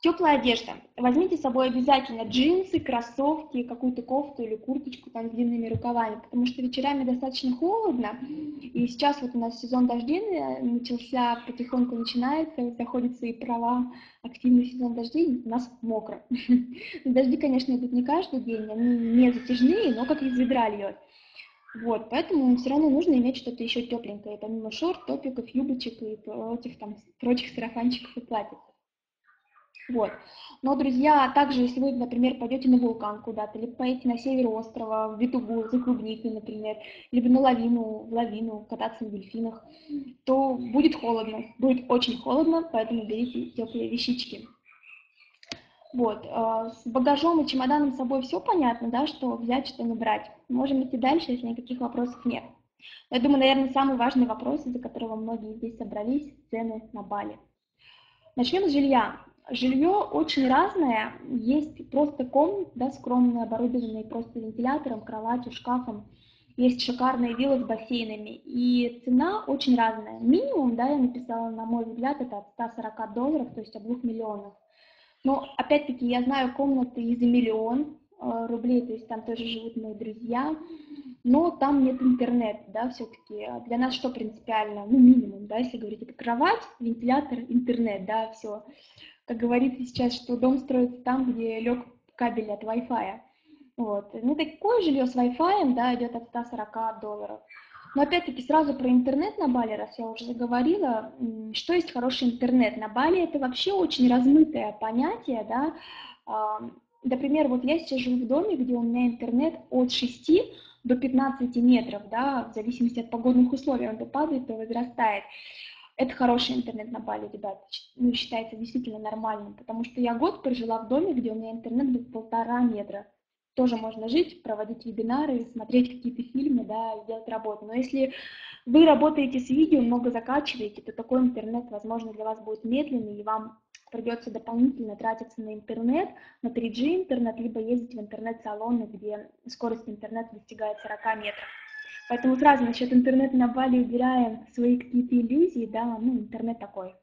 Теплая одежда. Возьмите с собой обязательно джинсы, кроссовки, какую-то кофту или курточку там с длинными рукавами, потому что вечерами достаточно холодно, и сейчас вот у нас сезон дождей начался, потихоньку начинается, заходят свои права, активный сезон дождей, у нас мокро. Дожди, конечно, идут не каждый день, они не затяжные, но как из ведра льет. Вот, поэтому все равно нужно иметь что-то еще тепленькое, помимо шорт, топиков, юбочек и прочих сарафанчиков и платьев. Вот. Но, друзья, также, если вы, например, пойдете на вулкан куда-то, либо поедете на север острова, в Витугу, за клубникой, например, либо на лавину, кататься на дельфинах, то будет холодно, будет очень холодно, поэтому берите теплые вещички. Вот. С багажом и чемоданом с собой все понятно, да, что взять, что не брать. Можем идти дальше, если никаких вопросов нет. Но я думаю, наверное, самый важный вопрос, из-за которого многие здесь собрались, цены на Бали. Начнем с жилья. Жилье очень разное, есть просто комнаты, да, скромные, оборудованные просто вентилятором, кроватью, шкафом, есть шикарные виллы с бассейнами, и цена очень разная. Минимум, да, я написала, на мой взгляд, это от $140, то есть от 2 миллионов. Но, опять-таки, я знаю комнаты и за $1 миллион, то есть там тоже живут мои друзья, но там нет интернета, да, все-таки для нас что принципиально, ну, минимум, да, если говорить, это кровать, вентилятор, интернет, да, все. Как говорится сейчас, что дом строится там, где лег кабель от Wi-Fi. Вот. Ну, такое жилье с Wi-Fi, да, идет от $140. Но опять-таки сразу про интернет на Бали, раз я уже заговорила, что есть хороший интернет. На Бали это вообще очень размытое понятие, да. Например, вот я сейчас живу в доме, где у меня интернет от 6 до 15 метров, да, в зависимости от погодных условий, он то падает, то возрастает. Это хороший интернет на Бали, ребят, ну, считается действительно нормальным, потому что я год прожила в доме, где у меня интернет был 1,5 метра. Тоже можно жить, проводить вебинары, смотреть какие-то фильмы, да, делать работу. Но если вы работаете с видео, много закачиваете, то такой интернет, возможно, для вас будет медленный, и вам придется дополнительно тратиться на интернет, на 3G интернет, либо ездить в интернет-салоны, где скорость интернета достигает 40 метров. Поэтому сразу насчет интернета на Бали убираем свои какие-то иллюзии, да, ну, интернет такой,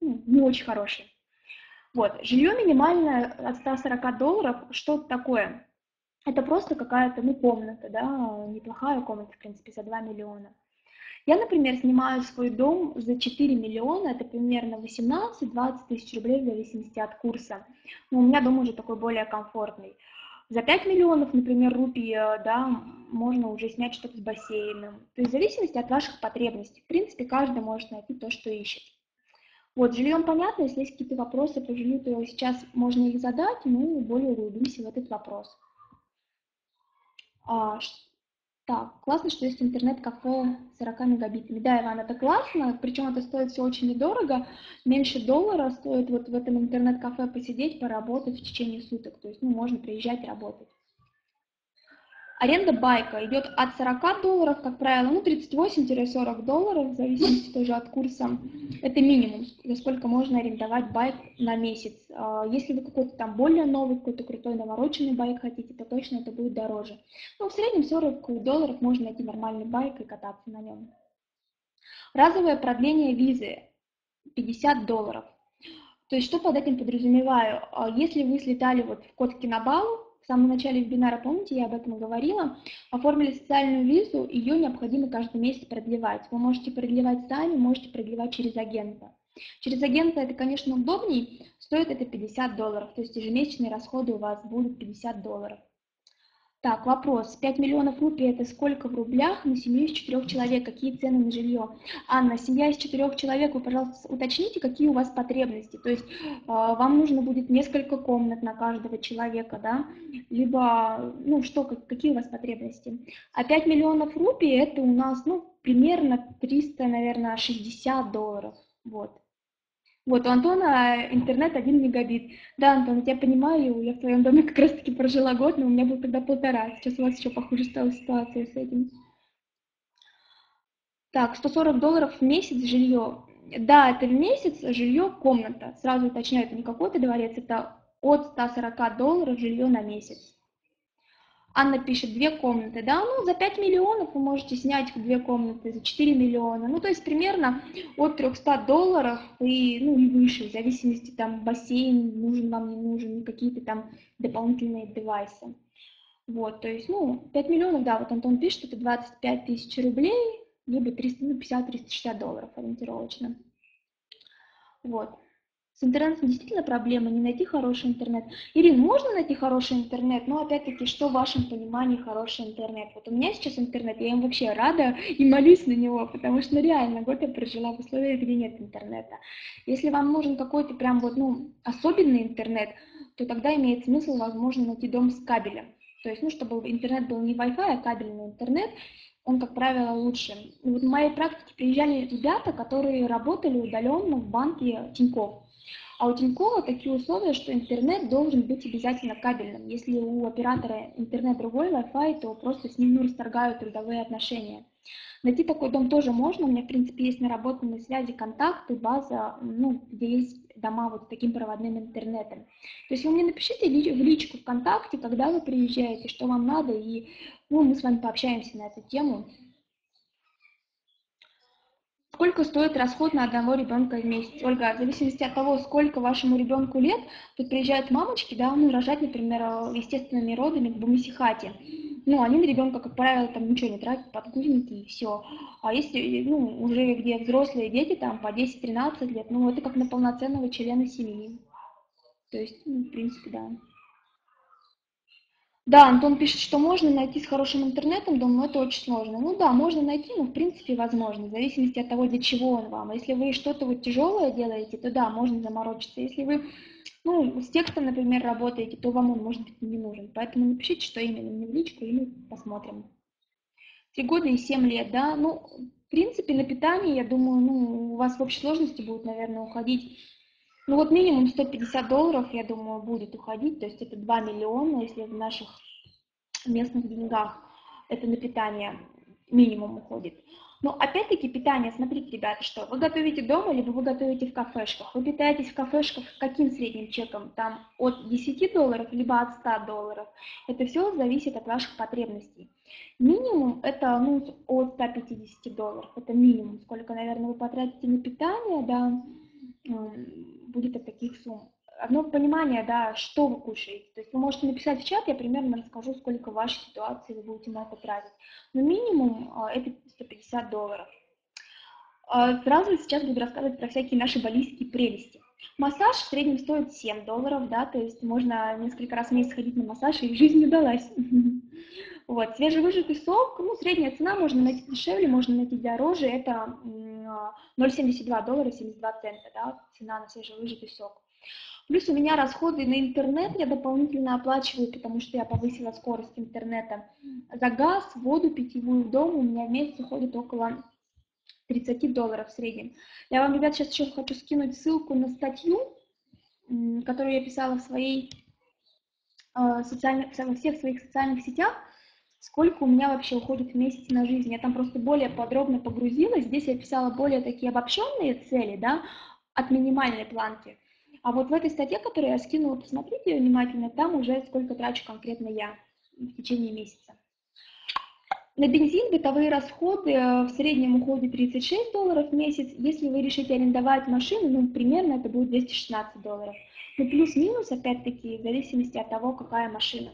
ну, не очень хороший. Вот, жилье минимальное от $140, что-то такое. Это просто какая-то, ну, комната, да, неплохая комната, в принципе, за 2 миллиона. Я, например, снимаю свой дом за 4 миллиона, это примерно 18-20 тысяч рублей в зависимости от курса. Но у меня дом уже такой более комфортный. За 5 миллионов, например, рупий, да, можно уже снять что-то с бассейном. То есть в зависимости от ваших потребностей. В принципе, каждый может найти то, что ищет. Вот, жильем понятно, если есть какие-то вопросы по жилью, то сейчас можно их задать, ну, более углубимся в этот вопрос. Так, классно, что есть интернет-кафе с 40 мегабитами. Да, Иван, это классно, причем это стоит все очень недорого, меньше $1 стоит вот в этом интернет-кафе посидеть, поработать в течение суток, то есть, ну, можно приезжать работать. Аренда байка идет от $40, как правило, ну, $38-40, в зависимости тоже от курса. Это минимум, за сколько можно арендовать байк на месяц. Если вы какой-то там более новый, какой-то крутой навороченный байк хотите, то точно это будет дороже. Ну, в среднем $40 можно найти нормальный байк и кататься на нем. Разовое продление визы $50. То есть, что под этим подразумеваю? Если вы слетали вот в Кот-Кинабалу, в самом начале вебинара, помните, я об этом говорила, оформили социальную визу, ее необходимо каждый месяц продлевать. Вы можете продлевать сами, можете продлевать через агента. Через агента это, конечно, удобней, стоит это $50, то есть ежемесячные расходы у вас будут $50. Так, вопрос. 5 миллионов рупий – это сколько в рублях на семью из 4 человек? Какие цены на жилье? Анна, семья из 4 человек, вы, пожалуйста, уточните, какие у вас потребности. То есть вам нужно будет несколько комнат на каждого человека, да? Либо, ну, что, какие у вас потребности? А 5 миллионов рупий – это у нас, ну, примерно 300, наверное, 60 долларов, вот. Вот, у Антона интернет 1 мегабит. Да, Антон, я понимаю, я в твоем доме как раз-таки прожила год, но у меня был тогда 1,5. Сейчас у вас еще похуже стала ситуация с этим. Так, 140 долларов в месяц жилье. Да, это в месяц жилье, комната. Сразу уточняю, это не какой-то дворец, это от 140 долларов жилье на месяц. Анна пишет, 2 комнаты, да, ну, за 5 миллионов вы можете снять 2 комнаты, за 4 миллиона, ну, то есть примерно от 300 долларов и, ну, и выше, в зависимости, там, бассейн нужен вам, не нужен, какие-то там дополнительные девайсы. Вот, то есть, ну, 5 миллионов, да, вот Антон пишет, это 25 тысяч рублей, либо 350-360 долларов ориентировочно. Вот. С интернетом действительно проблема, не найти хороший интернет. Ирина, можно найти хороший интернет, но опять-таки, что в вашем понимании хороший интернет? Вот у меня сейчас интернет, я им вообще рада и молюсь на него, потому что, ну, реально, год я прожила в условиях, где нет интернета. Если вам нужен какой-то прям вот, ну, особенный интернет, то тогда имеет смысл, возможно, найти дом с кабелем. То есть, ну, чтобы интернет был не Wi-Fi, а кабельный интернет, он, как правило, лучше. И вот в моей практике приезжали ребята, которые работали удаленно в банке Тинькофф. А у Тинькова такие условия, что интернет должен быть обязательно кабельным. Если у оператора интернет другой, Wi-Fi, то просто с ним, ну, расторгают трудовые отношения. Найти такой дом тоже можно. У меня, в принципе, есть наработанные связи, контакты, база, ну, где есть дома вот с таким проводным интернетом. То есть вы мне напишите в личку ВКонтакте, когда вы приезжаете, что вам надо, и, ну, мы с вами пообщаемся на эту тему. Сколько стоит расход на одного ребенка в месяц? Ольга, в зависимости от того, сколько вашему ребенку лет, тут приезжают мамочки, да, ну, рожать, например, естественными родами в бумисихате. Ну, они на ребенка, как правило, там ничего не тратят, подгузники и все. А если, ну, уже где взрослые дети, там, по 10-13 лет, ну, это как на полноценного члена семьи. То есть, ну, в принципе, да. Да, Антон пишет, что можно найти с хорошим интернетом дом, но это очень сложно. Ну да, можно найти, но в принципе возможно, в зависимости от того, для чего он вам. Если вы что-то вот тяжелое делаете, то да, можно заморочиться. Если вы, ну, с текстом, например, работаете, то вам он, может быть, не нужен. Поэтому напишите, что именно, мне в личку, и мы посмотрим. 3 года и 7 лет, да. Ну, в принципе, на питание, я думаю, ну, у вас в общей сложности будут, наверное, уходить. Ну вот минимум 150 долларов, я думаю, будет уходить, то есть это 2 миллиона, если в наших местных деньгах это на питание минимум уходит. Но опять-таки питание, смотрите, ребята, что вы готовите дома, либо вы готовите в кафешках. Вы питаетесь в кафешках каким средним чеком? Там от 10 долларов, либо от 100 долларов. Это все зависит от ваших потребностей. Минимум это, ну, от 150 долларов, это минимум, сколько, наверное, вы потратите на питание, да, будет от таких сумм. Одно понимание, да, что вы кушаете. То есть вы можете написать в чат, я примерно расскажу, сколько в вашей ситуации вы будете на это тратить. Но минимум это 150 долларов. Сразу сейчас буду рассказывать про всякие наши балийские прелести. Массаж в среднем стоит 7 долларов, да, то есть можно несколько раз в месяц ходить на массаж, и жизнь удалась. Вот, свежевыжатый сок, ну, средняя цена, можно найти дешевле, можно найти дороже, это 0,72 доллара 72 цента, да, цена на свежевыжатый сок. Плюс у меня расходы на интернет я дополнительно оплачиваю, потому что я повысила скорость интернета. За газ, воду питьевую в дом у меня в месяц уходит около 30 долларов в среднем. Я вам, ребят, сейчас еще хочу скинуть ссылку на статью, которую я писала в своей, во всех своих социальных сетях, сколько у меня вообще уходит в месяц на жизнь. Я там просто более подробно погрузилась. Здесь я писала более такие обобщенные цели, да, от минимальной планки. А вот в этой статье, которую я скинула, посмотрите ее внимательно, там уже сколько трачу конкретно я в течение месяца. На бензин, бытовые расходы в среднем уходит 36 долларов в месяц. Если вы решите арендовать машину, ну, примерно это будет 216 долларов. Ну, плюс-минус, опять-таки, в зависимости от того, какая машина.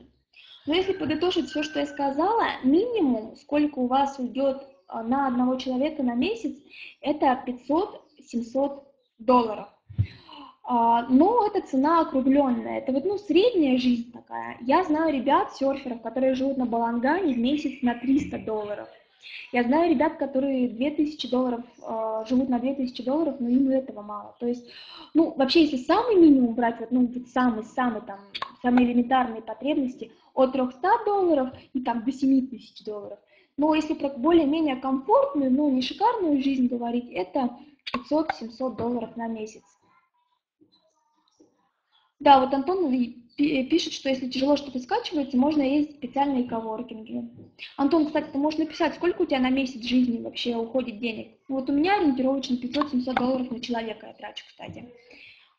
Но если подытожить все, что я сказала, минимум, сколько у вас уйдет на одного человека на месяц, это 500-700 долларов. Но это цена округленная, это вот, ну, средняя жизнь такая. Я знаю ребят, серферов, которые живут на Балангане в месяц на $300. Я знаю ребят, которые живут на $2000, но им этого мало. То есть, ну, вообще, если самый минимум брать, вот, ну, самые элементарные потребности от $300 и там до $7000. Но если про более-менее комфортную, но не шикарную жизнь говорить, это $500–700 на месяц. Да, вот Антон пишет, что если тяжело что-то скачивается, можно ездить в специальные коворкинги. Антон, кстати, ты можешь написать, сколько у тебя на месяц жизни вообще уходит денег? Вот у меня ориентировочно $500–700 на человека я трачу, кстати.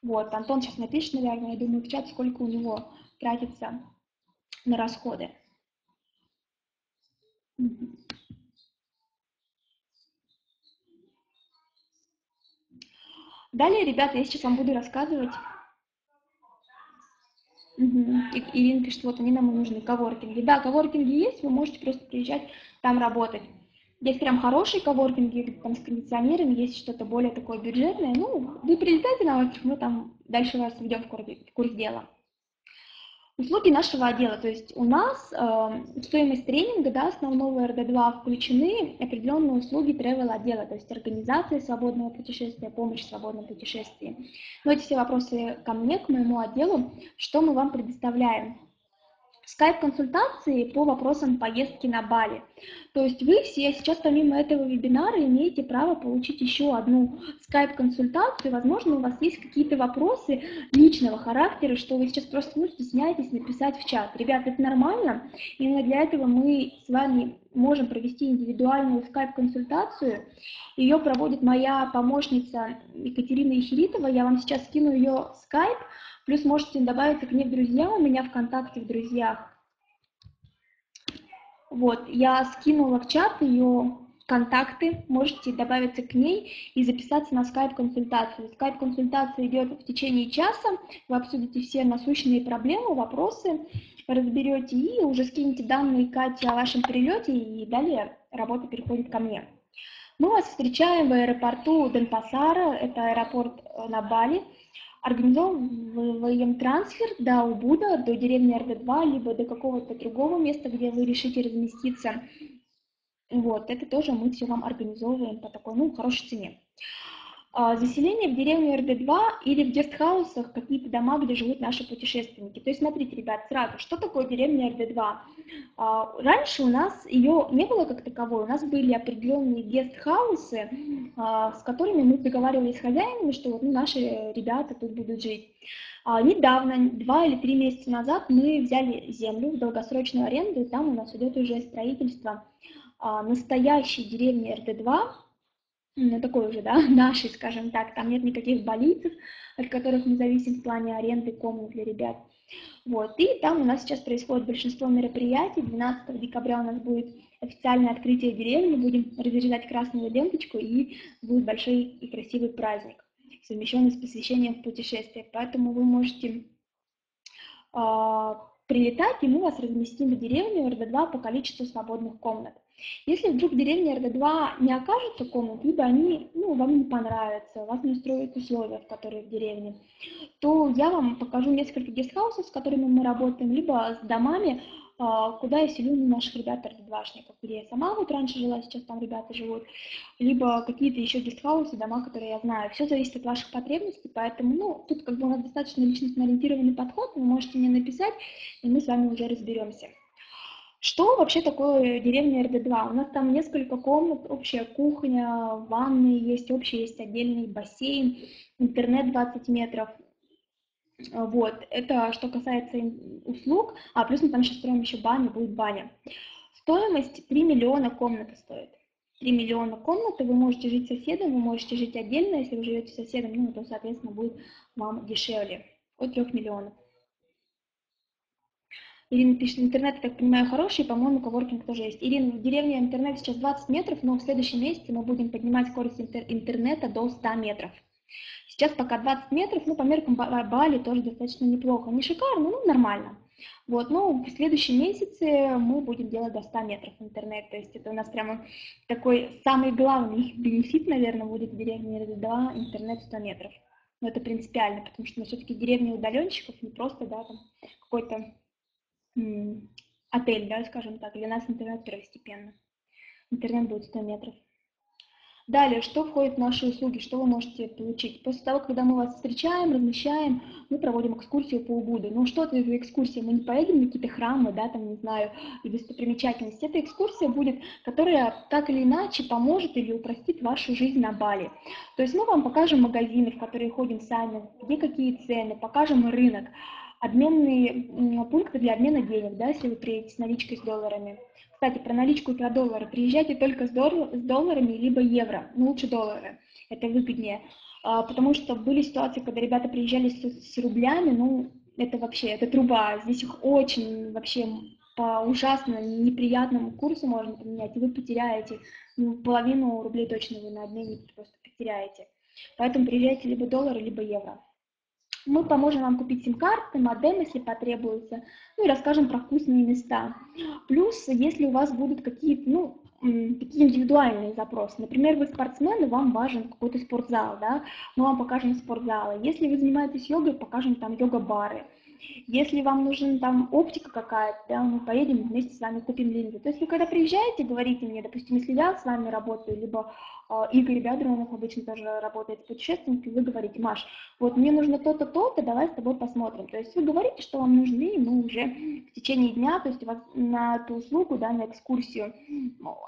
Вот, Антон сейчас напишет, наверное, я думаю, в чат, сколько у него тратится на расходы. Далее, ребята, я сейчас вам буду рассказывать. Ирина пишет, вот они нам и нужны, коворкинги. Да, коворкинги есть, вы можете просто приезжать там работать. Есть прям хорошие коворкинги, там с кондиционерами, есть что-то более такое бюджетное. Ну, вы прилетайте на остров, мы там дальше вас введем в курс дела. Услуги нашего отдела, то есть у нас в стоимость тренинга, да, основного РД-2 включены определенные услуги travel отдела, то есть организация свободного путешествия, помощь в свободном путешествии. Но эти все вопросы ко мне, к моему отделу, что мы вам предоставляем. Скайп-консультации по вопросам поездки на Бали. То есть вы все сейчас помимо этого вебинара имеете право получить еще одну скайп-консультацию. Возможно, у вас есть какие-то вопросы личного характера, что вы сейчас просто, ну, стесняетесь написать в чат. Ребята, это нормально. Именно для этого мы с вами можем провести индивидуальную скайп-консультацию. Ее проводит моя помощница Екатерина Ехеритова. Я вам сейчас скину ее скайп. Плюс можете добавиться к ней в друзья, у меня ВКонтакте в друзьях. Вот, я скинула в чат ее контакты, можете добавиться к ней и записаться на скайп-консультацию. Скайп-консультация идет в течение часа, вы обсудите все насущные проблемы, вопросы, разберете и уже скинете данные Кате о вашем перелете, и далее работа переходит ко мне. Мы вас встречаем в аэропорту Денпасара, это аэропорт на Бали. Организовываем трансфер до Убуда, до деревни РД-2, либо до какого-то другого места, где вы решите разместиться. Вот, это тоже мы все вам организовываем по такой, ну, хорошей цене. Заселение в деревню РД-2 или в гестхаусах, какие-то дома, где живут наши путешественники. То есть, смотрите, ребят, сразу, что такое деревня РД-2? Раньше у нас ее не было как таковой, у нас были определенные гестхаусы, с которыми мы договаривались с хозяинами, что вот, ну, наши ребята тут будут жить. Недавно, 2 или 3 месяца назад, мы взяли землю в долгосрочную аренду, и там у нас идет уже строительство настоящей деревни РД-2, ну, такой уже, да, нашей, скажем так, там нет никаких балийцев, от которых мы зависим в плане аренды комнат для ребят. Вот, и там у нас сейчас происходит большинство мероприятий, 12 декабря у нас будет официальное открытие деревни, будем разрезать красную ленточку, и будет большой и красивый праздник, совмещенный с посвящением в путешествиях, поэтому вы можете прилетать, и мы вас разместим в деревне РД-2 по количеству свободных комнат. Если вдруг в деревне РД-2 не окажется комнат, либо они, ну, вам не понравятся, вас не устроят условия, которые в деревне, то я вам покажу несколько гестхаусов, с которыми мы работаем, либо с домами, куда я селю наших ребят РД-2-шников, где я сама вот раньше жила, сейчас там ребята живут, либо какие-то еще гестхаусы, дома, которые я знаю. Все зависит от ваших потребностей, поэтому, ну, тут как бы у нас достаточно личностно-ориентированный подход, вы можете мне написать, и мы с вами уже разберемся. Что вообще такое деревня РД-2? У нас там несколько комнат, общая кухня, ванны есть, общий есть отдельный бассейн, интернет 20 метров. Вот, это что касается услуг, а плюс мы там сейчас строим еще баню, будет баня. Стоимость 3 миллиона комната стоит. 3 миллиона комнаты, вы можете жить соседом, вы можете жить отдельно, если вы живете соседом, ну, то, соответственно, будет вам дешевле, от 3 миллионов. Ирина пишет, интернет, я так понимаю, хороший, по-моему, коворкинг тоже есть. Ирина, в деревне интернет сейчас 20 метров, но в следующем месяце мы будем поднимать скорость интернета до 100 метров. Сейчас пока 20 метров, ну, по меркам Бали тоже достаточно неплохо. Не шикарно, но нормально. Вот, но в следующем месяце мы будем делать до 100 метров интернет. То есть это у нас прямо такой самый главный бенефит, наверное, будет в деревне РД-2, интернет 100 метров. но это принципиально, потому что все-таки деревни удаленщиков не просто, да, там какой-то отель, да, скажем так, для нас интернет первостепенно. Интернет будет 100 метров. Далее, что входит в наши услуги, что вы можете получить? После того, когда мы вас встречаем, размещаем, мы проводим экскурсию по Убуду. Ну, что это за экскурсия? Мы не поедем на какие-то храмы, да, там, не знаю, и достопримечательности. Это экскурсия будет, которая так или иначе поможет или упростит вашу жизнь на Бали. То есть мы вам покажем магазины, в которые ходим сами, где какие цены, покажем рынок, обменные пункты для обмена денег, да, если вы приедете с наличкой, с долларами. Кстати, про наличку и про доллары. Приезжайте только с долларами, либо евро. Ну, лучше доллары, это выгоднее. Потому что были ситуации, когда ребята приезжали с рублями, ну, это вообще, это труба. Здесь их очень вообще по ужасно неприятному курсу можно поменять, и вы потеряете, ну, половину рублей точно вы на обмене просто потеряете. Поэтому приезжайте либо доллары, либо евро. Мы поможем вам купить сим-карты, модем, если потребуется, ну и расскажем про вкусные места. Плюс, если у вас будут какие-то, ну, такие индивидуальные запросы, например, вы спортсмены, вам важен какой-то спортзал, да, мы вам покажем спортзалы. Если вы занимаетесь йогой, покажем там йога-бары. Если вам нужна там оптика какая-то, да, мы поедем вместе с вами, купим линзы. То есть вы когда приезжаете, говорите мне, допустим, если я с вами работаю, либо Игорь Бядронов обычно тоже работает с путешественниками, вы говорите: Маш, вот мне нужно то-то, то-то, давай с тобой посмотрим. То есть вы говорите, что вам нужны, и мы уже в течение дня, то есть у вас на эту услугу, да, на экскурсию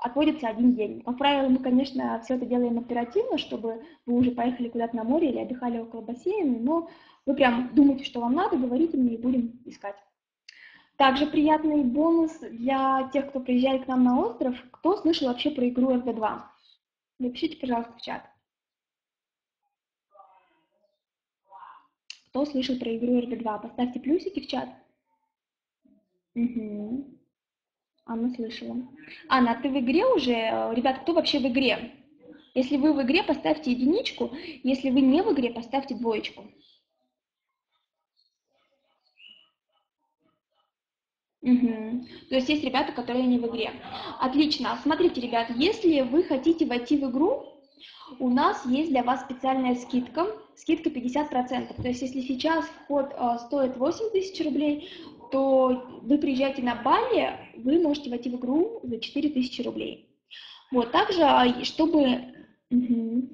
отводится один день. По правилам мы, конечно, все это делаем оперативно, чтобы вы уже поехали куда-то на море или отдыхали около бассейна, но вы прям думаете, что вам надо, говорите мне, и будем искать. Также приятный бонус для тех, кто приезжает к нам на остров. Кто слышал вообще про игру РД-2? Напишите, пожалуйста, в чат. Кто слышал про игру РД-2? Поставьте плюсики в чат. Угу. Анна слышала. Анна, ты в игре уже? Ребят, кто вообще в игре? Если вы в игре, поставьте единичку. Если вы не в игре, поставьте двоечку. Угу. То есть есть ребята, которые не в игре. Отлично. Смотрите, ребят, если вы хотите войти в игру, у нас есть для вас специальная скидка, скидка 50%. То есть если сейчас вход стоит 8000 рублей, то вы приезжаете на Бали, вы можете войти в игру за 4000 рублей. Вот, также, чтобы... Угу.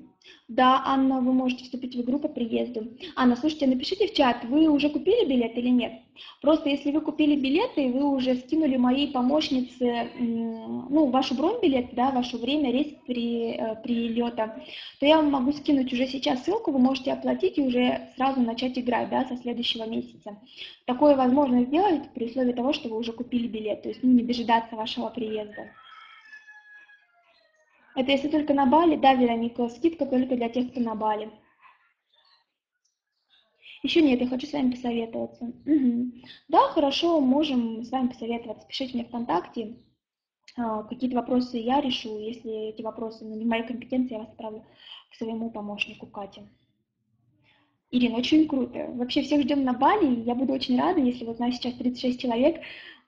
Да, Анна, вы можете вступить в игру по приезду. Анна, слушайте, напишите в чат, вы уже купили билет или нет? Просто если вы купили билеты, вы уже скинули моей помощнице, ну, вашу бронь билет, да, ваше время, рейс прилета, то я вам могу скинуть уже сейчас ссылку, вы можете оплатить и уже сразу начать играть, да, со следующего месяца. Такое возможно сделать при условии того, что вы уже купили билет, то есть, ну, не дожидаться вашего приезда. Это если только на Бали, да, Вероника, скидка только для тех, кто на Бали. Еще нет, я хочу с вами посоветоваться. Угу. Да, хорошо, можем с вами посоветоваться. Пишите мне ВКонтакте, какие-то вопросы я решу. Если эти вопросы, ну, не моя компетенция, я вас отправлю к своему помощнику Кате. Ирина, очень круто. Вообще всех ждем на Бали, я буду очень рада, если вот у нас сейчас 36 человек.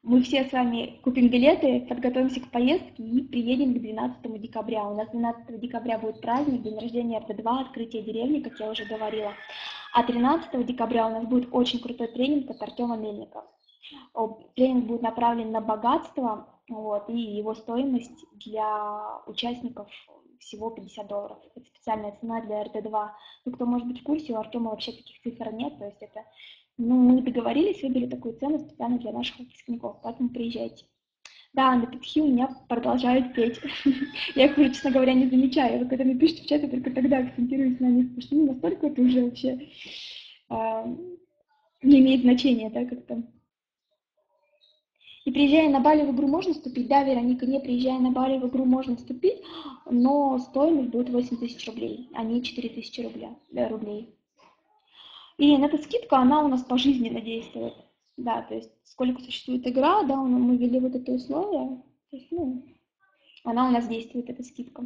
Мы все с вами купим билеты, подготовимся к поездке и приедем к 12 декабря. У нас 12 декабря будет праздник, день рождения РД-2, открытие деревни, как я уже говорила. А 13 декабря у нас будет очень крутой тренинг от Артема Мельникова. Тренинг будет направлен на богатство, вот, и его стоимость для участников всего $50. Это специальная цена для РД-2. Ну, кто может быть в курсе, у Артема вообще таких цифр нет, то есть это... Ну, мы договорились, выбили такую цену специально для наших выпускников, поэтому приезжайте. Да, на петухи у меня продолжают петь. Я их уже, честно говоря, не замечаю. Вы когда мне пишете в чат, я только тогда акцентируюсь на них, потому что ну, настолько это уже вообще не имеет значения, да, как-то. И приезжая на Бали в игру можно вступить? Да, Вероника, не приезжая на Бали в игру можно вступить, но стоимость будет 8000 рублей, а не 4000 рублей. И эта скидка, она у нас пожизненно действует. Да, то есть сколько существует игра, да, мы ввели вот это условие, то есть, ну, она у нас действует, эта скидка.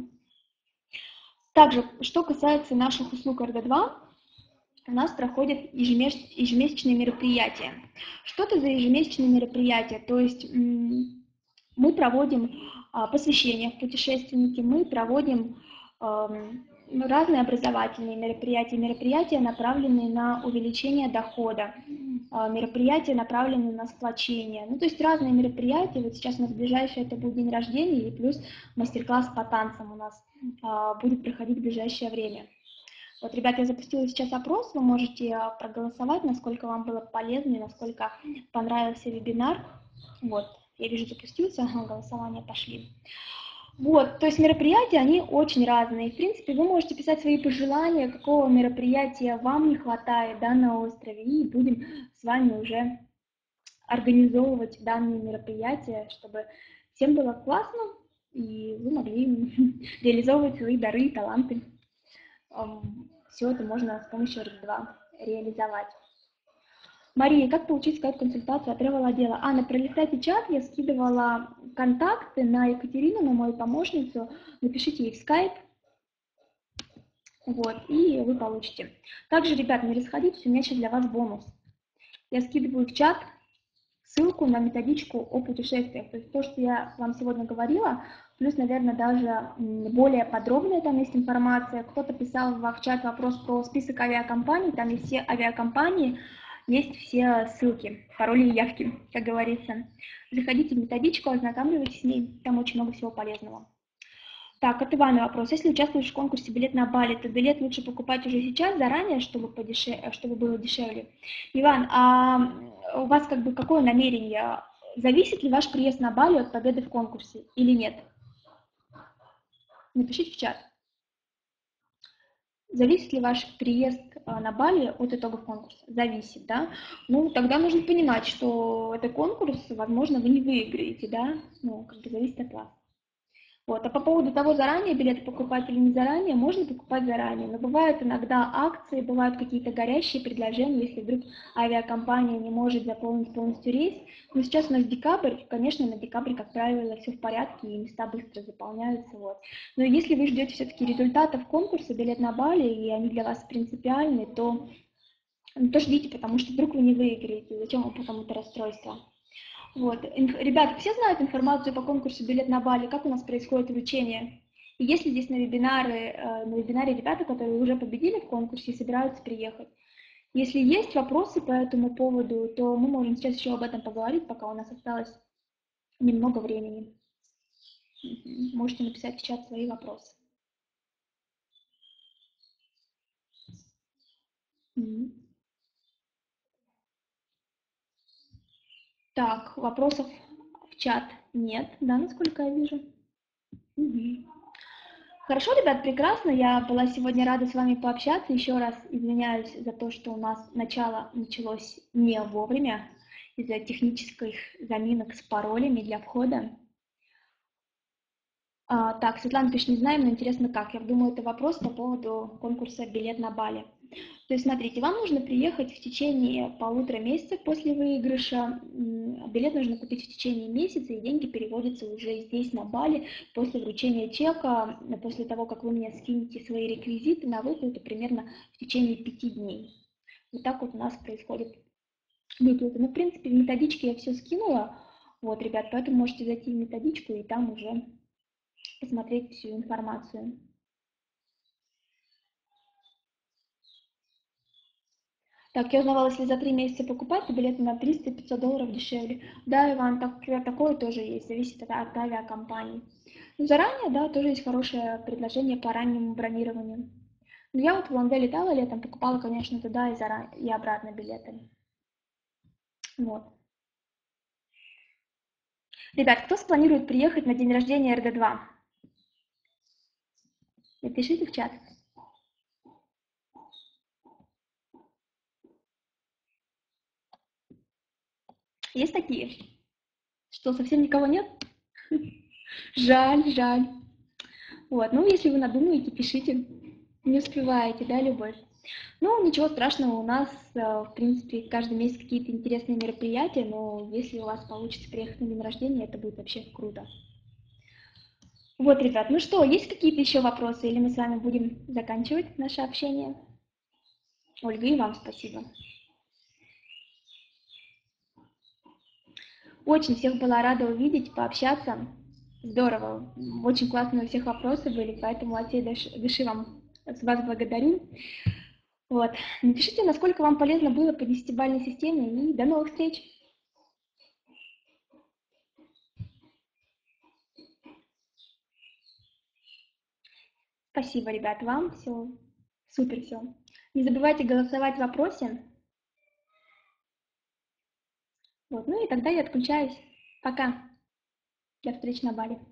Также, что касается наших услуг РД-2, у нас проходят ежемесячные мероприятия. Что это за ежемесячные мероприятия? То есть мы проводим посвящение в путешественники, мы проводим разные образовательные мероприятия, мероприятия, направленные на увеличение дохода, мероприятия, направленные на сплочение. Ну, то есть разные мероприятия. Вот сейчас у нас ближайшее это будет день рождения, и плюс мастер-класс по танцам у нас будет проходить в ближайшее время. Вот, ребят, я запустила сейчас опрос, вы можете проголосовать, насколько вам было полезно и насколько понравился вебинар. Вот, я вижу, запустился, голосования пошли. Вот, то есть мероприятия, они очень разные. В принципе, вы можете писать свои пожелания, какого мероприятия вам не хватает, да, на острове, и будем с вами уже организовывать данные мероприятия, чтобы всем было классно, и вы могли реализовывать свои дары и таланты. Все это можно с помощью РД-2 реализовать. Мария, как получить скайп-консультацию от travel-отдела? Анна, пролистайте чат, я скидывала контакты на Екатерину, на мою помощницу, напишите ей в скайп, вот, и вы получите. Также, ребят, не расходитесь, у меня сейчас для вас бонус. Я скидываю в чат ссылку на методичку о путешествиях, то есть то, что я вам сегодня говорила, плюс, наверное, даже более подробная там есть информация. Кто-то писал в чат вопрос про список авиакомпаний, там есть все авиакомпании, есть все ссылки, пароли и явки, как говорится. Заходите в методичку, ознакомьтесь с ней, там очень много всего полезного. Так, от Ивана вопрос. Если участвуешь в конкурсе «Билет на Бали», то билет лучше покупать уже сейчас, заранее, чтобы было дешевле. Иван, а у вас как бы какое намерение? Зависит ли ваш приезд на Бали от победы в конкурсе или нет? Напишите в чат. Зависит ли ваш приезд на Бали от итогов конкурса? Зависит, да? Ну, тогда нужно понимать, что это конкурс, возможно, вы не выиграете, да? Ну, как бы зависит от вас. Вот. А по поводу того, заранее билет покупать или не заранее, можно покупать заранее. Но бывают иногда акции, бывают какие-то горящие предложения, если вдруг авиакомпания не может заполнить полностью рейс. Но сейчас у нас декабрь, конечно, на декабрь, как правило, все в порядке, и места быстро заполняются. Вот. Но если вы ждете все-таки результатов конкурса «Билет на Бали», и они для вас принципиальны, то ждите, потому что вдруг вы не выиграете. Зачем вам потом это расстройство? Вот. Ребята, все знают информацию по конкурсу «Билет на Бали», как у нас происходит вручение? И если здесь на вебинаре ребята, которые уже победили в конкурсе и собираются приехать? Если есть вопросы по этому поводу, то мы можем сейчас еще об этом поговорить, пока у нас осталось немного времени. Можете написать в чат свои вопросы. Так, вопросов в чат нет, да, насколько я вижу. Угу. Хорошо, ребят, прекрасно. Я была сегодня рада с вами пообщаться. Еще раз извиняюсь за то, что у нас началось не вовремя из-за технических заминок с паролями для входа. Так, Светлана пишет, не знаем, но интересно как. Я думаю, это вопрос по поводу конкурса «Билет на Бали». То есть, смотрите, вам нужно приехать в течение 1,5 месяца после выигрыша. Билет нужно купить в течение месяца, и деньги переводятся уже здесь, на Бали, после вручения чека, после того, как вы мне скинете свои реквизиты на выплату, примерно в течение 5 дней. Вот так вот у нас происходит выплата. Ну, в принципе, в методичке я все скинула, вот, ребят, поэтому можете зайти в методичку и там уже посмотреть всю информацию. Так, я узнавала, если за 3 месяца покупать, то билеты на 300-500 долларов дешевле. Да, Иван, такое тоже есть, зависит от авиакомпании. Но заранее, да, тоже есть хорошее предложение по раннему бронированию. Но я вот в Уланде летала летом, покупала, конечно, туда и обратно билеты. Вот. Ребят, кто спланирует приехать на день рождения РД-2? Напишите в чат. Есть такие? Что, совсем никого нет? Жаль, жаль. Вот, ну, если вы надумаете, пишите. Не успеваете, да, Любовь? Ну, ничего страшного, у нас, в принципе, каждый месяц какие-то интересные мероприятия, но если у вас получится приехать на день рождения, это будет вообще круто. Вот, ребят, ну что, есть какие-то еще вопросы, или мы с вами будем заканчивать наше общение? Ольга, и вам спасибо. Очень всех была рада увидеть, пообщаться. Здорово. Очень классные у всех вопросы были, поэтому от всей души вам Вас благодарю. Вот. Напишите, насколько вам полезно было по 10-бальной системе, и до новых встреч! Спасибо, ребят, вам все. Супер все. Не забывайте голосовать в вопросе. Вот, ну и тогда я отключаюсь. Пока. До встречи на Бали.